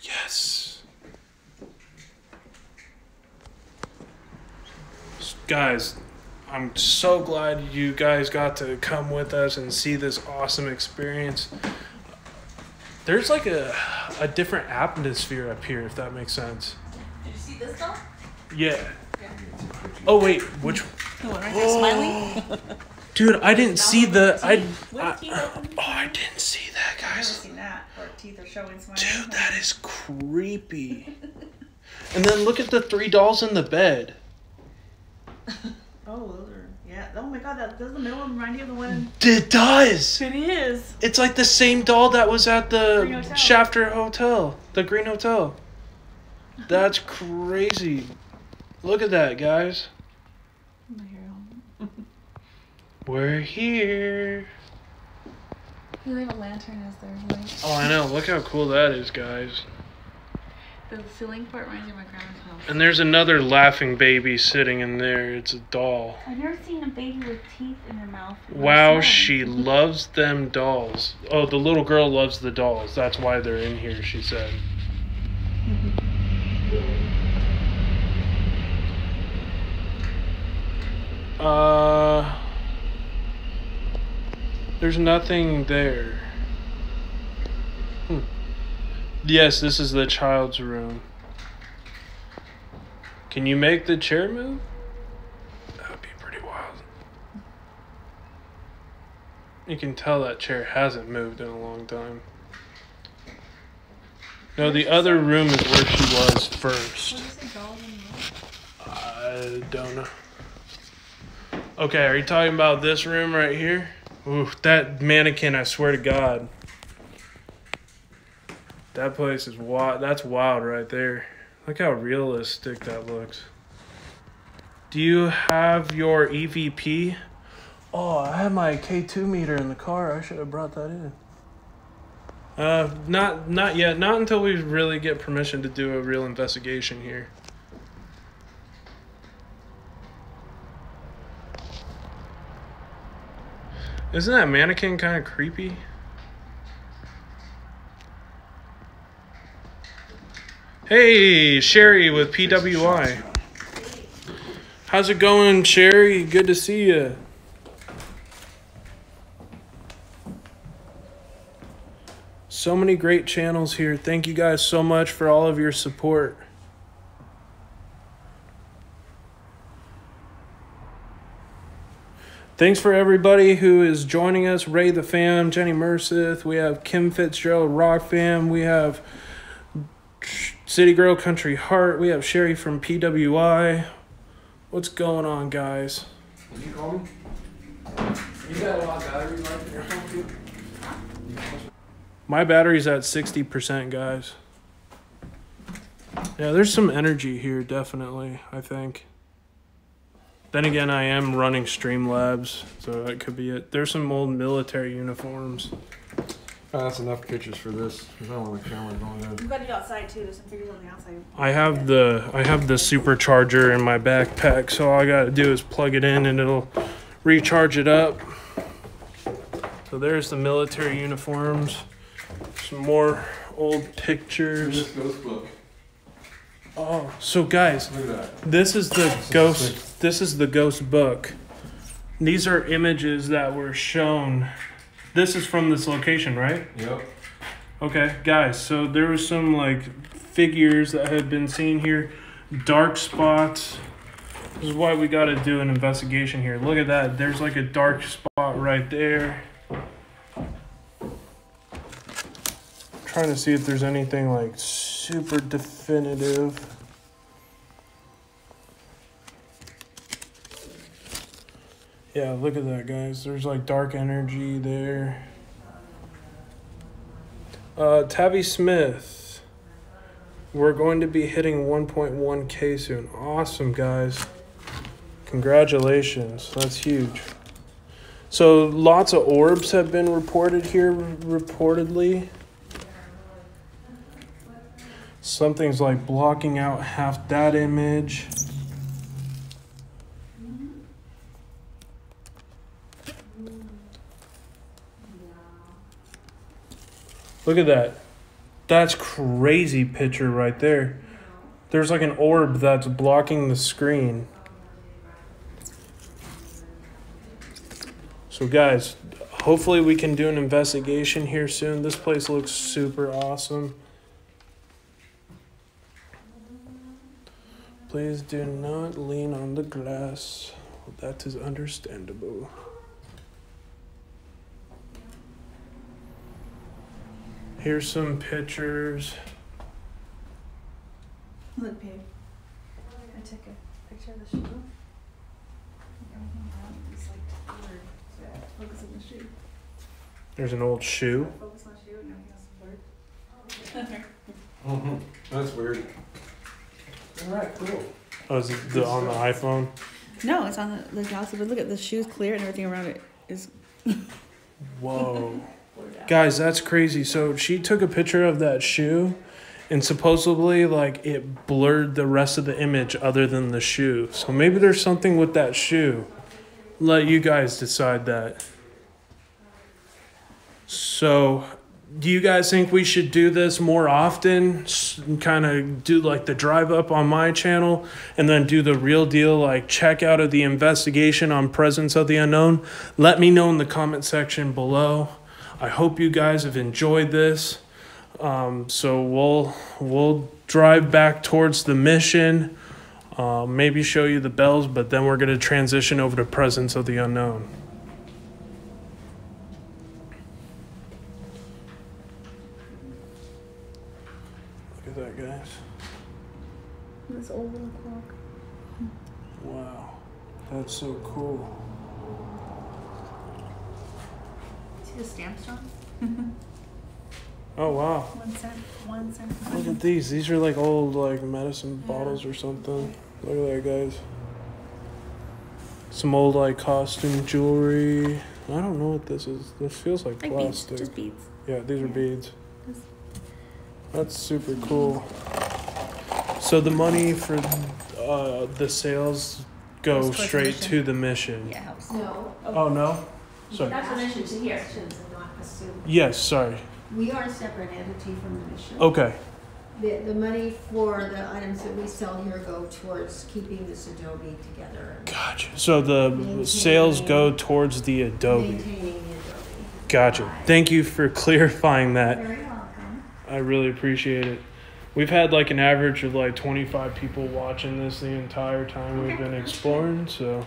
Yes. Guys, I'm so glad you guys got to come with us and see this awesome experience. There's like a different atmosphere up here, if that makes sense. Did you see this doll? Yeah. Oh wait, which? The one right there, smiling. Dude, I didn't see the. I didn't see that, guys. I've never seen that. Her teeth are showing smiling. Dude, that is creepy. And then look at the three dolls in the bed. Oh, those are, yeah. Oh my god, that does the middle one remind you of the one? It does! It is! It's like the same doll that was at the Shafter Hotel, the Green Hotel. That's crazy. Look at that, guys. We're here. You leave a lantern as their light. Oh, I know. Look how cool that is, guys. The ceiling part reminds me of my grandma's house. And there's another laughing baby sitting in there. It's a doll. I've never seen a baby with teeth in their mouth. Wow, she loves them dolls. Oh, the little girl loves the dolls. That's why they're in here, she said. There's nothing there. Yes, this is the child's room. Can you make the chair move? That would be pretty wild. You can tell that chair hasn't moved in a long time. No, the other room is where she was first. I don't know. Okay, are you talking about this room right here? Ooh, that mannequin, I swear to God. That place is wild. That's wild right there. Look how realistic that looks. Do you have your EVP? Oh, I have my K2 meter in the car. I should have brought that in. Not yet. Not until we really get permission to do a real investigation here. Isn't that mannequin kind of creepy? Hey, Sherry with PWI. How's it going, Sherry? Good to see you. So many great channels here. Thank you guys so much for all of your support. Thanks for everybody who is joining us. Ray the Fam, Jenny Merseth. We have Kim Fitzgerald, Rock Fam. We have City Girl Country Heart. We have Sherry from PWI. What's going on, guys? You call me? You got a lot of batteries right there. My battery's at 60%, guys. Yeah, there's some energy here, definitely, I think. Then again, I am running Streamlabs, so that could be it. There's some old military uniforms. That's enough pictures for this. I don't want the camera going there. You've got to do outside too. There's some figures on the outside. I have the supercharger in my backpack, so all I got to do is plug it in and it'll recharge it up. So there's the military uniforms. Some more old pictures. This ghost book. Oh, so guys, look at that. This is the ghost. This is the ghost book. These are images that were shown. This is from this location, right? Yep. Okay, guys, so there was some like figures that had been seen here. Dark spots. This is why we got to do an investigation here. Look at that. There's like a dark spot right there. I'm trying to see if there's anything like super definitive. Yeah, look at that, guys. There's like dark energy there. Tavi Smith. We're going to be hitting 1.1K soon. Awesome, guys. Congratulations. That's huge. So lots of orbs have been reported here, reportedly. Something's like blocking out half that image. Look at that. That's crazy picture right there. There's like an orb that's blocking the screen. So guys, hopefully we can do an investigation here soon. This place looks super awesome. Please do not lean on the glass. That is understandable. Here's some pictures. Look, babe. I took a picture of the shoe. Everything around it is like blurred, so I have to focus on the shoe. There's an old shoe. Focus on the shoe, and now he has some blurred. That's weird. All right, cool. Oh, is it on the iPhone? No, it's on the Galaxy. But look at the shoe's clear, and everything around it is. Whoa. Guys, that's crazy. So she took a picture of that shoe, and supposedly like it blurred the rest of the image other than the shoe. So maybe there's something with that shoe. Let you guys decide that. So do you guys think we should do this more often? Kind of do like the drive up on my channel and then do the real deal, like check out of the investigation on Presence of the Unknown? Let me know in the comment section below. I hope you guys have enjoyed this. So we'll drive back towards the mission, maybe show you the bells, but then we're going to transition over to Presence of the Unknown. Look at that, guys. This old little clock. Wow, that's so cool. The stamps, John. Oh wow! 1 cent, 1 cent. Look at these. These are like old, like medicine bottles or something. Look at that, guys. Some old like costume jewelry. I don't know what this is. This feels like plastic. Beads. Just beads. Yeah, these are beads. That's super cool. So the money for the sales go straight to the mission. Yeah. Helps. No. Okay. Oh no. Sorry. That's a mission to hear. Yes, sorry. We are a separate entity from the mission. Okay. The money for the items that we sell here go towards keeping this adobe together. Gotcha. So the sales go towards the adobe. Maintaining the adobe. Gotcha. Thank you for clarifying that. You're very welcome. I really appreciate it. We've had like an average of like 25 people watching this the entire time we've been exploring, so...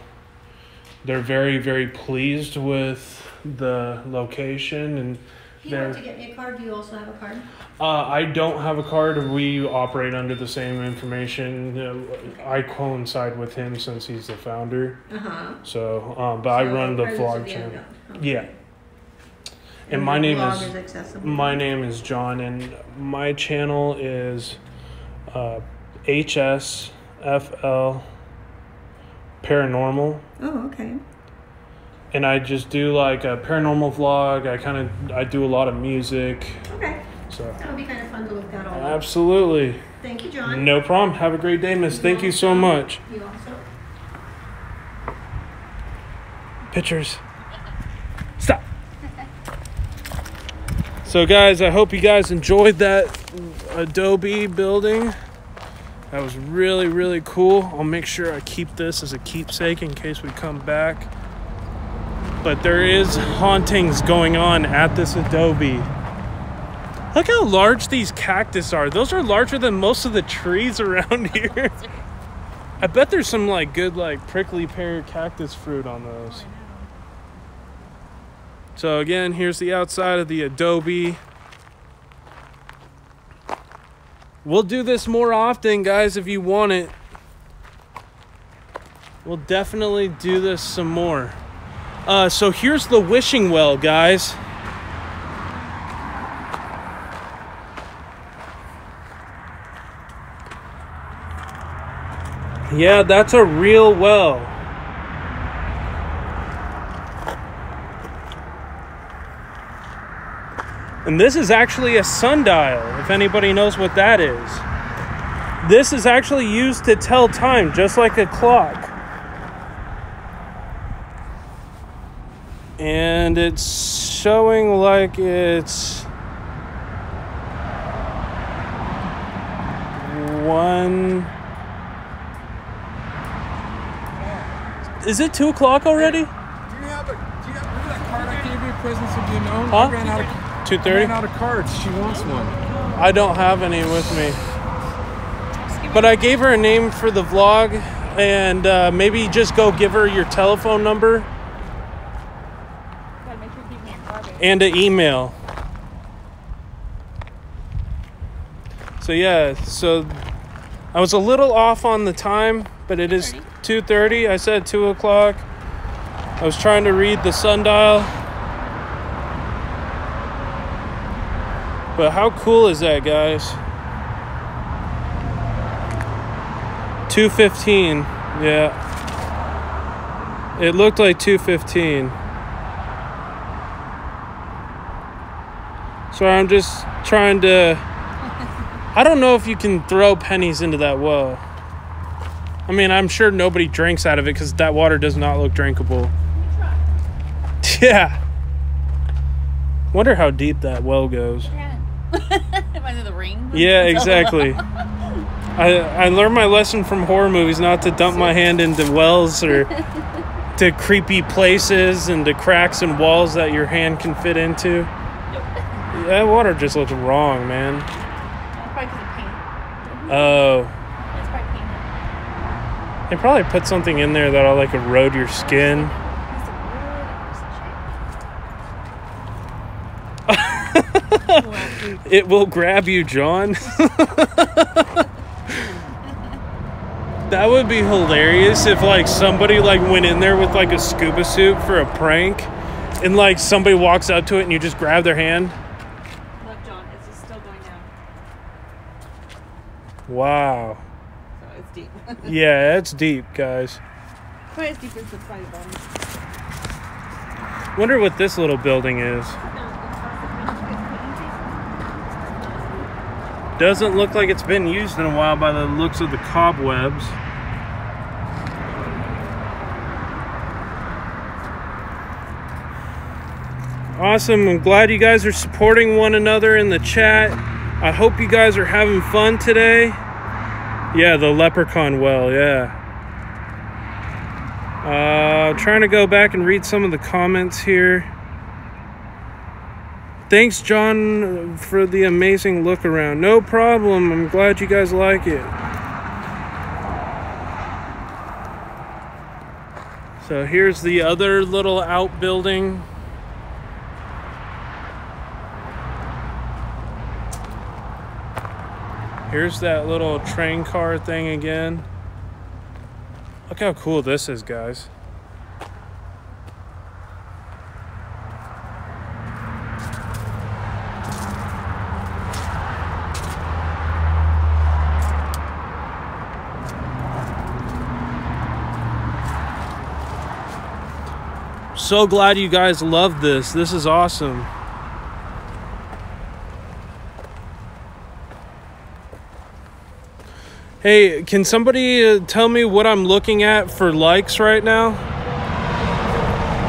They're very, very pleased with the location, and do you want to get me a card? Do you also have a card? I don't have a card. We operate under the same information. I coincide with him since he's the founder. So, but so I run the vlog channel. Okay. Yeah. And my name is John, and my channel is HSFL. Paranormal. Oh, okay. And I just do like a paranormal vlog. I do a lot of music. Okay. So that would be kind of fun to look that all up. Absolutely. Thank you, John. No problem. Have a great day, miss. Thank you so much. You also. Pictures. Stop. So guys, I hope you guys enjoyed that adobe building. That was really, really cool. I'll make sure I keep this as a keepsake in case we come back. But there is hauntings going on at this adobe. Look how large these cactus are. Those are larger than most of the trees around here. I bet there's some like good like prickly pear cactus fruit on those. So again, here's the outside of the adobe. We'll do this more often, guys, if you want it. We'll definitely do this some more. So here's the wishing well, guys. Yeah, that's a real well. And this is actually a sundial, if anybody knows what that is. This is actually used to tell time, just like a clock. And it's showing like it's 1. Is it 2 o'clock already? Do you have remember that card I gave you, Presence of the Unknown? Huh? I ran out of 2:30? I ran out of cards. She wants one. I don't have any with me. But I gave her a name for the vlog, and maybe just go give her your telephone number and an email. So yeah, so I was a little off on the time, but it is 2:30. I said 2 o'clock. I was trying to read the sundial. But how cool is that, guys? 2:15. Yeah. It looked like 2:15. So I'm just trying to... I don't know if you can throw pennies into that well. I mean, I'm sure nobody drinks out of it because that water does not look drinkable. Yeah. Wonder how deep that well goes. The ring? Yeah, exactly. I learned my lesson from horror movies not to dump my hand into wells or to creepy places and to cracks and walls that your hand can fit into. That water just looks wrong, man. Probably because of paint. Oh. It's probably paint. They probably put something in there that'll like erode your skin. It will grab you, John. That would be hilarious if like somebody like went in there with like a scuba suit for a prank and like somebody walks up to it and you just grab their hand. Look, John, it's just still going down. Wow. So it's deep. Yeah, it's deep, guys. Quite as deep as the side bottom. Wonder what this little building is. Doesn't look like it's been used in a while by the looks of the cobwebs. Awesome. I'm glad you guys are supporting one another in the chat. I hope you guys are having fun today. Yeah, the leprechaun well, yeah. Trying to go back and read some of the comments here. Thanks, John, for the amazing look around. No problem. I'm glad you guys like it. So here's the other little outbuilding. Here's that little train car thing again. Look how cool this is, guys. So glad you guys love this. This is awesome. Hey, can somebody tell me what I'm looking at for likes right now?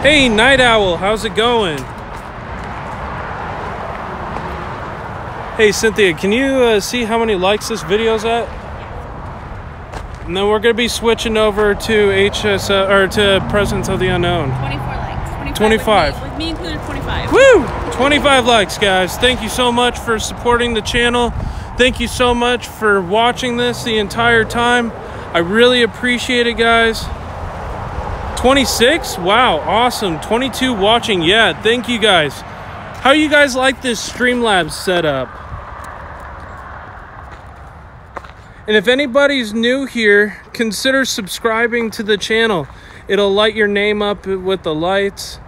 Hey, Night Owl, how's it going? Hey, Cynthia, can you see how many likes this video's at? And then we're gonna be switching over to Presence of the Unknown. 24 likes. 25. With me included, 25. Woo! 25 likes, guys. Thank you so much for supporting the channel. Thank you so much for watching this the entire time. I really appreciate it, guys. 26? Wow, awesome. 22 watching. Yeah, thank you, guys. How you guys like this Streamlabs setup? And if anybody's new here, consider subscribing to the channel. It'll light your name up with the lights,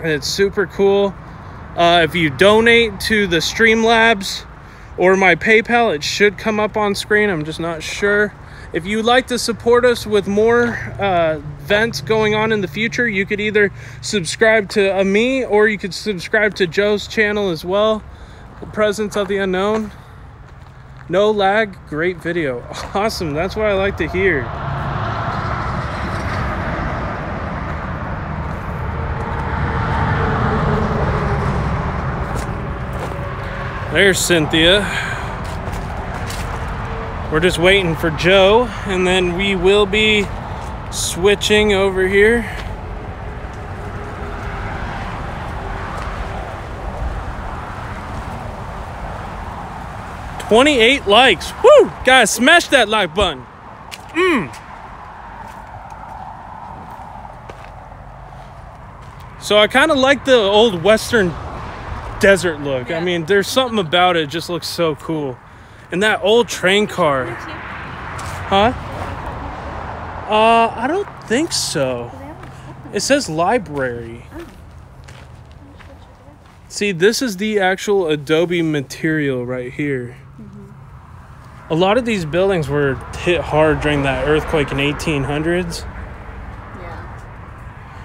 and it's super cool. If you donate to the Streamlabs or my PayPal, it should come up on screen. I'm just not sure. If you'd like to support us with more events going on in the future, you could either subscribe to me, or you could subscribe to Joe's channel as well, The Presence of the Unknown. No lag, great video. Awesome, that's what I like to hear. There's Cynthia. We're just waiting for Joe, and then we will be switching over here. $28 likes. Woo! Guys, smash that like button. So I kind of like the old Western desert look. Yeah. I mean, there's something about it. It just looks so cool. And that old train car. Huh? I don't think so. It says library. See, this is the actual adobe material right here. A lot of these buildings were hit hard during that earthquake in 1800s. Yeah.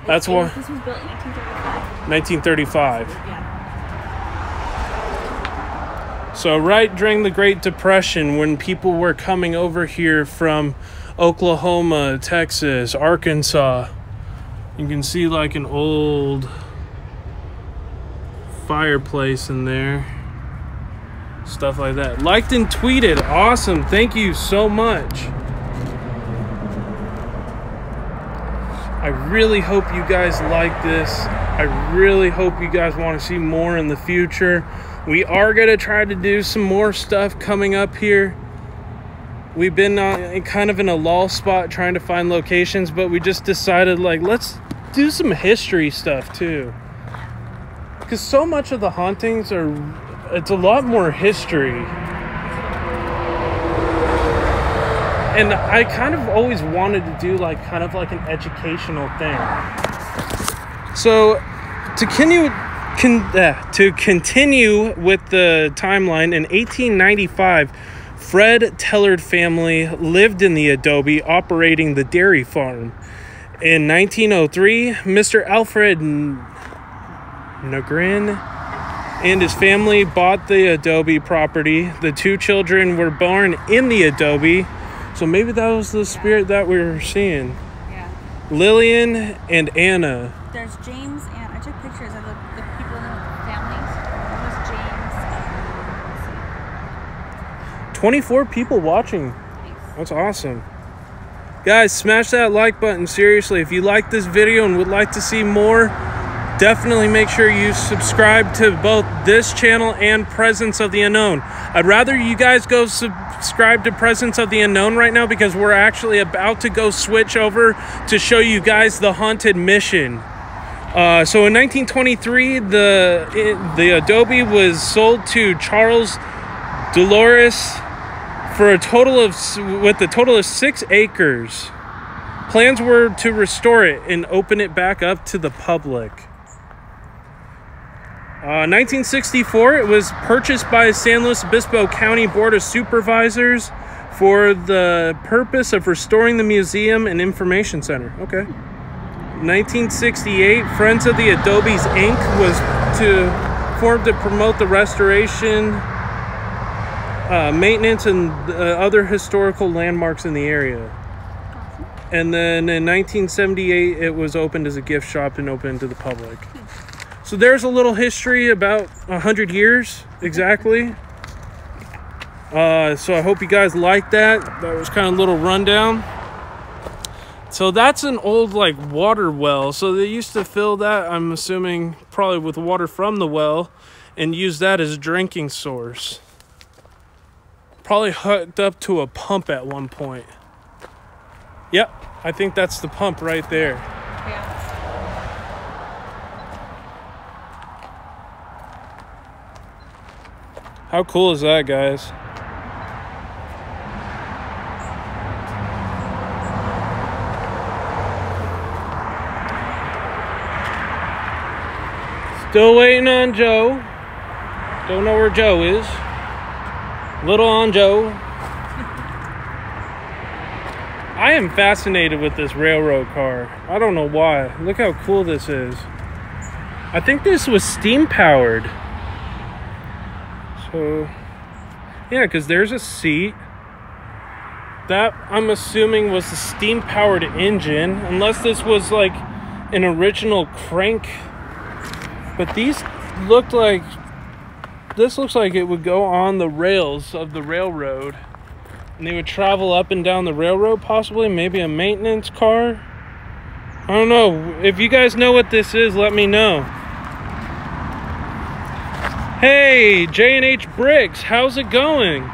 That's why. This was built in 1935. Yeah. So right during the Great Depression, when people were coming over here from Oklahoma, Texas, Arkansas, you can see like an old fireplace in there. Stuff like that. Liked and tweeted. Awesome. Thank you so much. I really hope you guys like this. I really hope you guys want to see more in the future. We are going to try to do some more stuff coming up here. We've been kind of in a lull spot trying to find locations, but we just decided, like, let's do some history stuff too. Because so much of the hauntings are... it's a lot more history. And I kind of always wanted to do like kind of like an educational thing. So to continue with the timeline, in 1895, Fred Tellard family lived in the adobe operating the dairy farm. In 1903, Mr. Alfred Nagrin and his family bought the adobe property. The two children were born in the adobe. So maybe that was the spirit that we were seeing. Yeah. Lillian and Anna. There's James and I took pictures of the people in the families. There's James. 24 people watching. Nice. That's awesome. Guys, smash that like button. Seriously, if you like this video and would like to see more, definitely make sure you subscribe to both this channel and Presence of the Unknown. I'd rather you guys go subscribe to Presence of the Unknown right now, because we're actually about to go switch over to show you guys the haunted mission. So in 1923, the adobe was sold to Charles Dolores for a total of 6 acres. Plans were to restore it and open it back up to the public. 1964, it was purchased by San Luis Obispo County Board of Supervisors for the purpose of restoring the museum and information center. Okay. 1968, Friends of the Adobes Inc. was formed to promote the restoration, maintenance, and other historical landmarks in the area. And then in 1978, it was opened as a gift shop and opened to the public. So there's a little history, about 100 years exactly. So I hope you guys like that. That was kind of a little rundown. So that's an old like water well. So they used to fill that, I'm assuming, probably with water from the well and use that as a drinking source. Probably hooked up to a pump at one point. Yep, I think that's the pump right there. Yeah. How cool is that, guys? Still waiting on Joe. Don't know where Joe is. Little on Joe. I am fascinated with this railroad car. I don't know why. Look how cool this is. I think this was steam powered. So, yeah, because there's a seat. That, I'm assuming, was the steam powered engine. Unless this was like an original crank. But these looked like, this looks like it would go on the rails of the railroad. And they would travel up and down the railroad, possibly. Maybe a maintenance car. I don't know. If you guys know what this is, let me know. Hey, J&H Bricks, how's it going?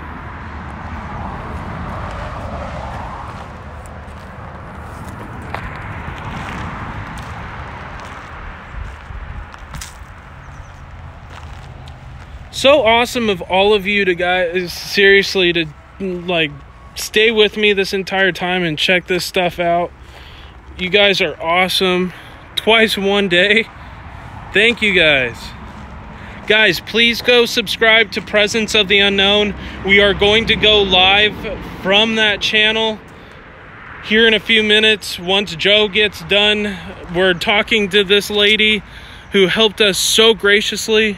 So awesome of all of you to guys, seriously, to like stay with me this entire time and check this stuff out. You guys are awesome. Twice in one day. Thank you guys. Guys, please go subscribe to Presence of the Unknown. We are going to go live from that channel here in a few minutes. Once Joe gets done, we're talking to this lady who helped us so graciously.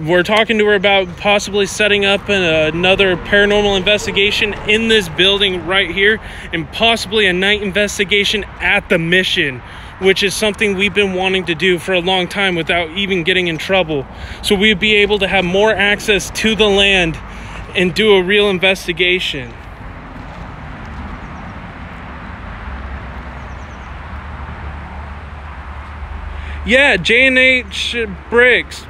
We're talking to her about possibly setting up another paranormal investigation in this building right here, and possibly a night investigation at the mission, which is something we've been wanting to do for a long time without even getting in trouble. So we'd be able to have more access to the land and do a real investigation. Yeah, J&H Bricks.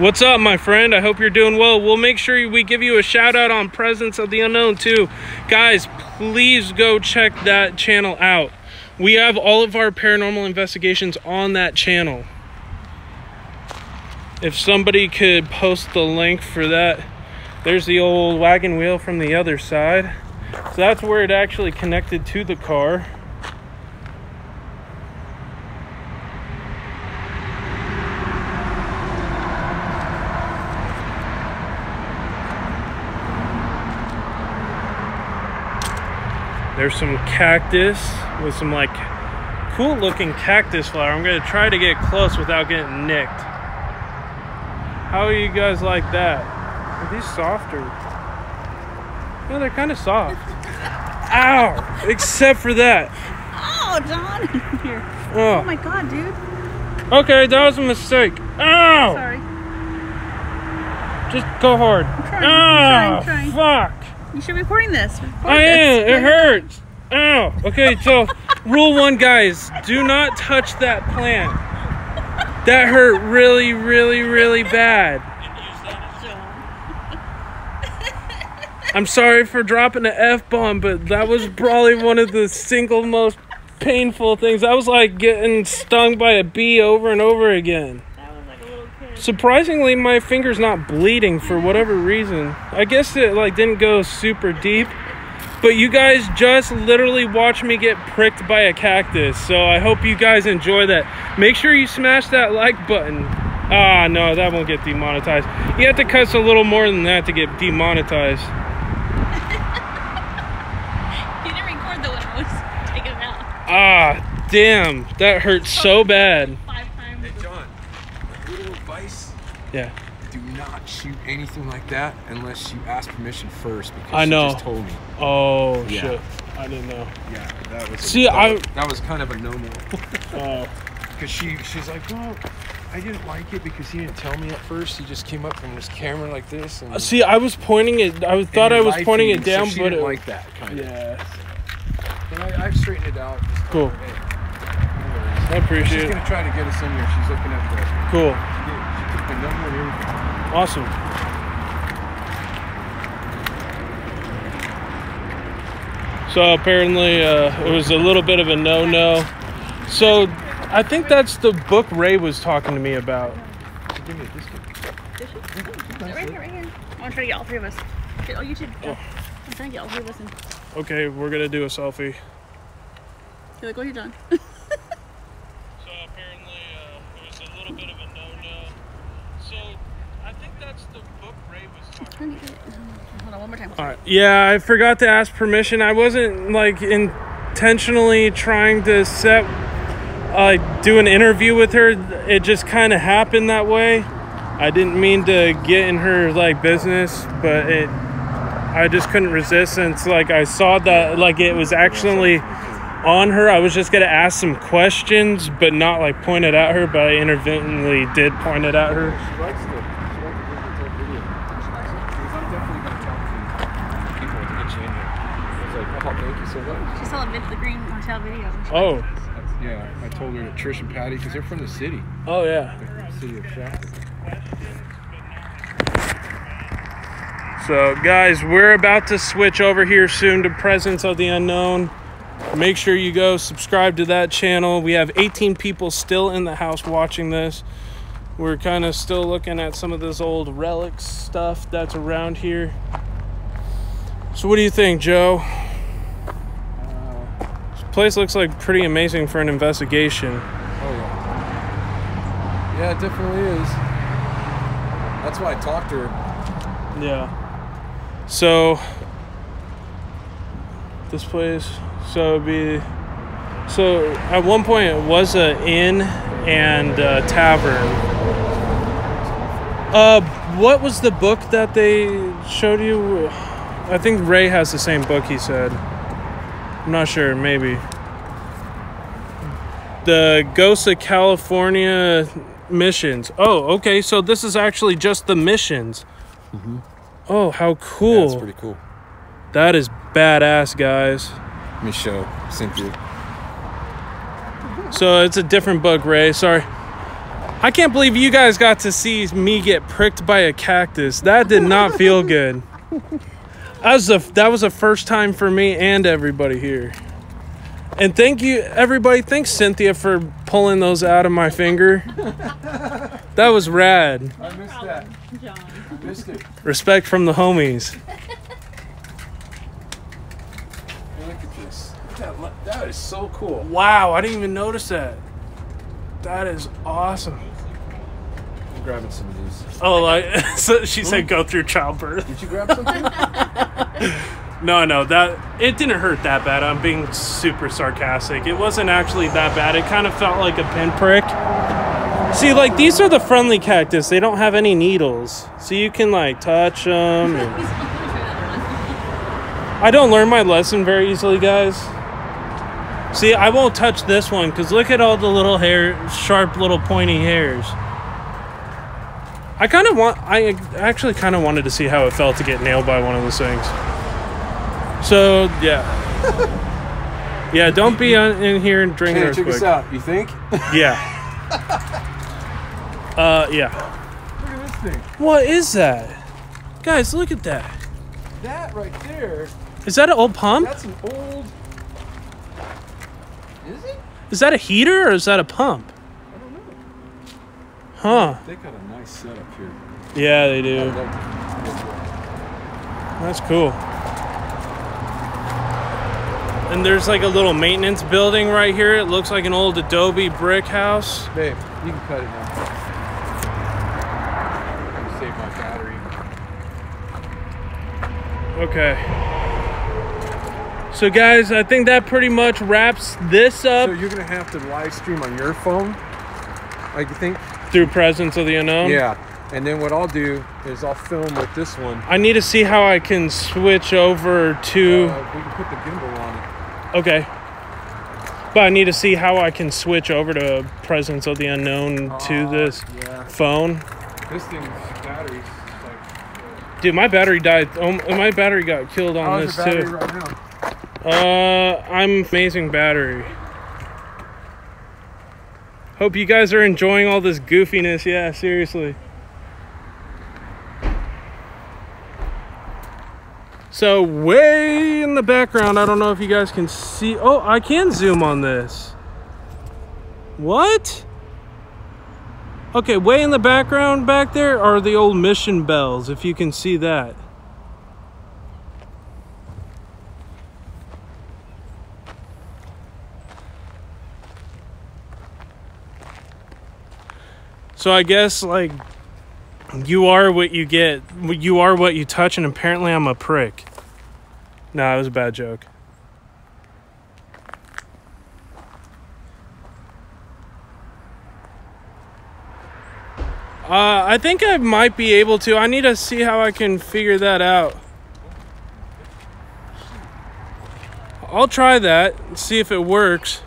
What's up, my friend? I hope you're doing well. We'll make sure we give you a shout out on Presence of the Unknown too. Guys, please go check that channel out. We have all of our paranormal investigations on that channel. If somebody could post the link for that. There's the old wagon wheel from the other side. So that's where it actually connected to the car. There's some cactus with some like cool looking cactus flower. I'm gonna try to get close without getting nicked. How are you guys like that? Are these softer? No, they're kind of soft. Ow! Except for that. Oh, John, here. Oh. Oh my God, dude. Okay, that was a mistake. Ow! Sorry. Just go hard. I'm trying. Oh, fuck. You should be recording this. I am. It hurts. Ow. Okay, so rule one, guys, do not touch that plant. That hurt really, really, really bad. I'm sorry for dropping an F-bomb, but that was probably one of the single most painful things. I was like getting stung by a bee over and over again. Surprisingly, my finger's not bleeding for whatever reason. I guess it like didn't go super deep, but you guys just literally watched me get pricked by a cactus. So I hope you guys enjoy that. Make sure you smash that like button. Ah, no, that won't get demonetized. You have to cuss a little more than that to get demonetized. You didn't record the one I was taking it out. Ah, damn, that hurts so bad. Yeah. Do not shoot anything like that unless you ask permission first, because I know. She just told me. Oh yeah. Shit! I didn't know. Yeah, that was. See, that was kind of a no-no. Oh. Because she's like, well, I didn't like it because he didn't tell me at first. He just came up from his camera like this. And, see, I was pointing it. I thought I was pointing it down, so she didn't like that kind of. Yeah. And I've straightened it out. Cool. Hey, I appreciate it. She's going to try to get us in here. She's looking at the... Cool. She took the number and everything. Awesome. So apparently it was a little bit of a no-no. So I think that's the book Ray was talking to me about. Give me a biscuit. Right here. I want to try to get all three of us. Oh, you should. Oh. I'm trying to get all three of us in. Okay, we're going to do a selfie. You're like, what are you doing? So apparently it was a little bit of a no-no. So I think that's the book Ray was talking about. Hold on, one more time. All right. Yeah, I forgot to ask permission. I wasn't like intentionally trying to set... do an interview with her. It just kind of happened that way. I didn't mean to get in her like business, but I just couldn't resist since like I saw that like it was actually on her. I was just gonna ask some questions, but not like point it at her. But I interveniently did point it at her. She likes the video. Definitely gonna talk to people to get you in here. It's like, oh, thank you so much. She saw the Green Hotel video. Oh. Yeah, I told her Trish and Patty because they're from the city. Oh, yeah. They're from the city of Shafter. So, guys, we're about to switch over here soon to Presence of the Unknown. Make sure you go subscribe to that channel. We have 18 people still in the house watching this. We're kind of still looking at some of this old relics stuff that's around here. So, what do you think, Joe? Place looks like pretty amazing for an investigation. Oh yeah. Yeah, it definitely is. That's why I talked to her. Yeah. So this place, so at one point it was an inn and a tavern. What was the book that they showed you? I think Ray has the same book, he said. I'm not sure, maybe. The Ghost of California Missions. Oh, okay, so this is actually just the missions. Mm-hmm. Oh, how cool. Yeah, that's pretty cool. That is badass, guys. Let me show Cynthia. So it's a different bug, Ray, sorry. I can't believe you guys got to see me get pricked by a cactus. That did not feel good. That was the first time for me and everybody here. And thank you, everybody. Thanks, Cynthia, for pulling those out of my finger. That was rad. I missed that. John. Missed it. Respect from the homies. Look at this. That is so cool. Wow, I didn't even notice that. That is awesome. I'm grabbing some of these. Oh, like so she said, go through childbirth. Did you grab something? No, that it didn't hurt that bad. I'm being super sarcastic. It wasn't actually that bad. It kind of felt like a pinprick. See, like these are the friendly cactus. They don't have any needles, so you can like touch them. I don't learn my lesson very easily, guys. See, I won't touch this one because look at all the little hair, sharp little pointy hairs. I actually kind of wanted to see how it felt to get nailed by one of those things. So, yeah. Yeah, don't be in here and drink earthquake. Check this out, you think? Yeah. Yeah. Look at this thing. What is that? Guys, look at that. That right there. Is that an old pump? That's an old... Is it? Is that a heater or is that a pump? I don't know. Huh. They got a nice setup here. Yeah, they do. That's cool. And there's like a little maintenance building right here. It looks like an old adobe brick house. Babe, you can cut it now. I'm gonna save my battery. Okay. So guys, I think that pretty much wraps this up. So you're gonna have to live stream on your phone, I think. Through Presence of the Unknown? Yeah. And then what I'll do is I'll film with this one. I need to see how I can switch over to... we can put the gimbal on it. Okay, but I need to see how I can switch over to Presence of the Unknown to this phone. This thing's battery. Dude, my battery died. Oh, my battery got killed on this too. Right now? I'm amazing battery. Hope you guys are enjoying all this goofiness. Yeah, seriously. So way in the background, I don't know if you guys can see. Oh, I can zoom on this. What? Okay, way in the background back there are the old mission bells, if you can see that. So I guess, like, you are what you get. You are what you touch, and apparently I'm a prick. Nah, it was a bad joke. I think I might be able to. I need to see how I can figure that out. I'll try that and see if it works.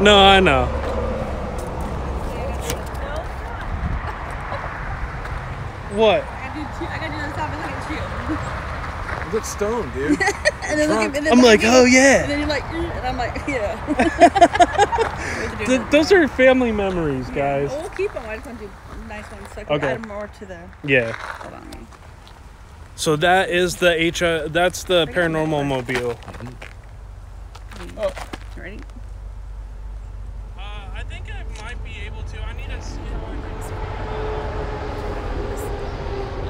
No, I know. What? I gotta do this off and look at you. Look stoned, dude. And then look at, I'm like, oh yeah. And then you're like, and I'm like, yeah. Those are family memories, guys. Yeah. We'll keep them. I just want to do nice ones so I can add more to the. Yeah. Hold on. So that is the that's the paranormal mobile. Oh, you ready? I think I might be able to. I need a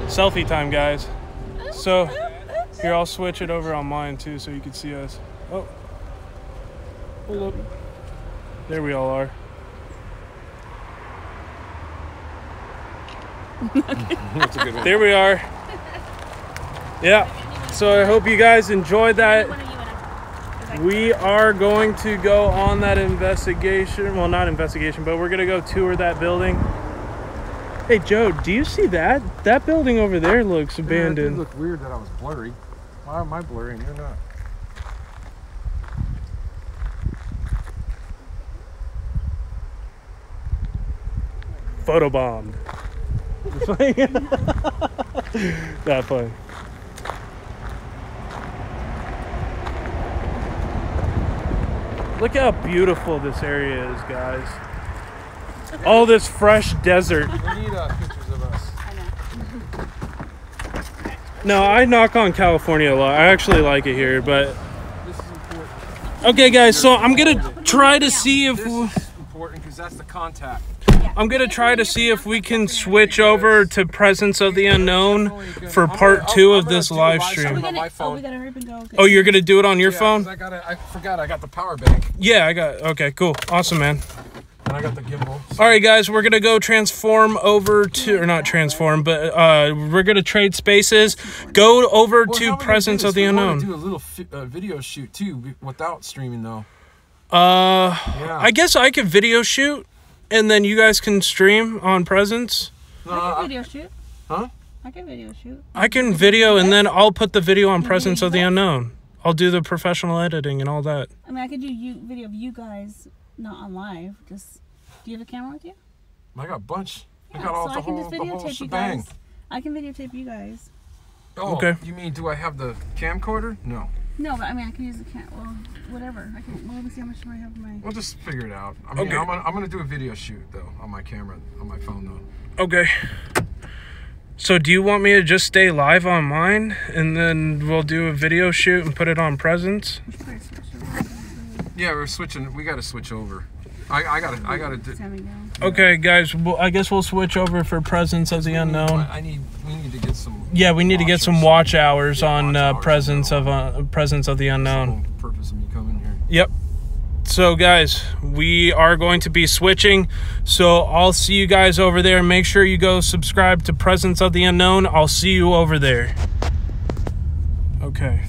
selfie time, guys. So here, I'll switch it over on mine too, so you can see us. Oh, hold up. There we all are. That's a good one. There we are. Yeah. So I hope you guys enjoyed that. We are going to go on that investigation. Well, not investigation, but we're going to go tour that building. Hey, Joe, do you see that? That building over there looks abandoned. It looked weird that I was blurry. Why am I blurry and you're not? Photobombed. Not funny. Look how beautiful this area is, guys. All this fresh desert. We need pictures of us. I know. No, I knock on California a lot. I actually like it here, but... This is important. Okay, guys, so I'm going to try to see if... This is important because that's the contact. I'm going to try to see if we can switch over to Presence of the Unknown for part 2 of this live stream. Oh, you're going to do it on your phone? I forgot I got the power bank. Yeah, I got it. Okay, cool. Awesome, man. And I got the gimbal. All right, guys, we're going to go transform over to, or not transform, but we're going to trade spaces. Go over to Presence of the Unknown. We want to do a little video shoot, too, without streaming, though. I guess I could video shoot. And then you guys can stream on Presence. I can video shoot. Huh? I can video shoot. I can video, and then I'll put the video on Presence of the Unknown. I'll do the professional editing and all that. I mean, I could do video of you guys, not on live. Just, do you have a camera with you? I got a bunch. Yeah, I got all the whole shebang. You guys. I can videotape you guys. Oh, okay. You mean, do I have the camcorder? No. No, but I mean, I can use the camera, well, whatever. Let me see how much time I have in my... We'll just figure it out. I mean, okay. I'm going to do a video shoot, though, on my camera, on my phone, though. Okay. So do you want me to just stay live on mine, and then we'll do a video shoot and put it on Presence? Yeah, we're switching. We got to switch over. I got to... Okay, guys, well, I guess we'll switch over for Presence of the Unknown. We need to get some... Yeah, we need to get some watch hours on Presence of the Unknown. That's the whole purpose of me coming here. Yep. So, guys, we are going to be switching. So I'll see you guys over there. Make sure you go subscribe to Presence of the Unknown. I'll see you over there. Okay.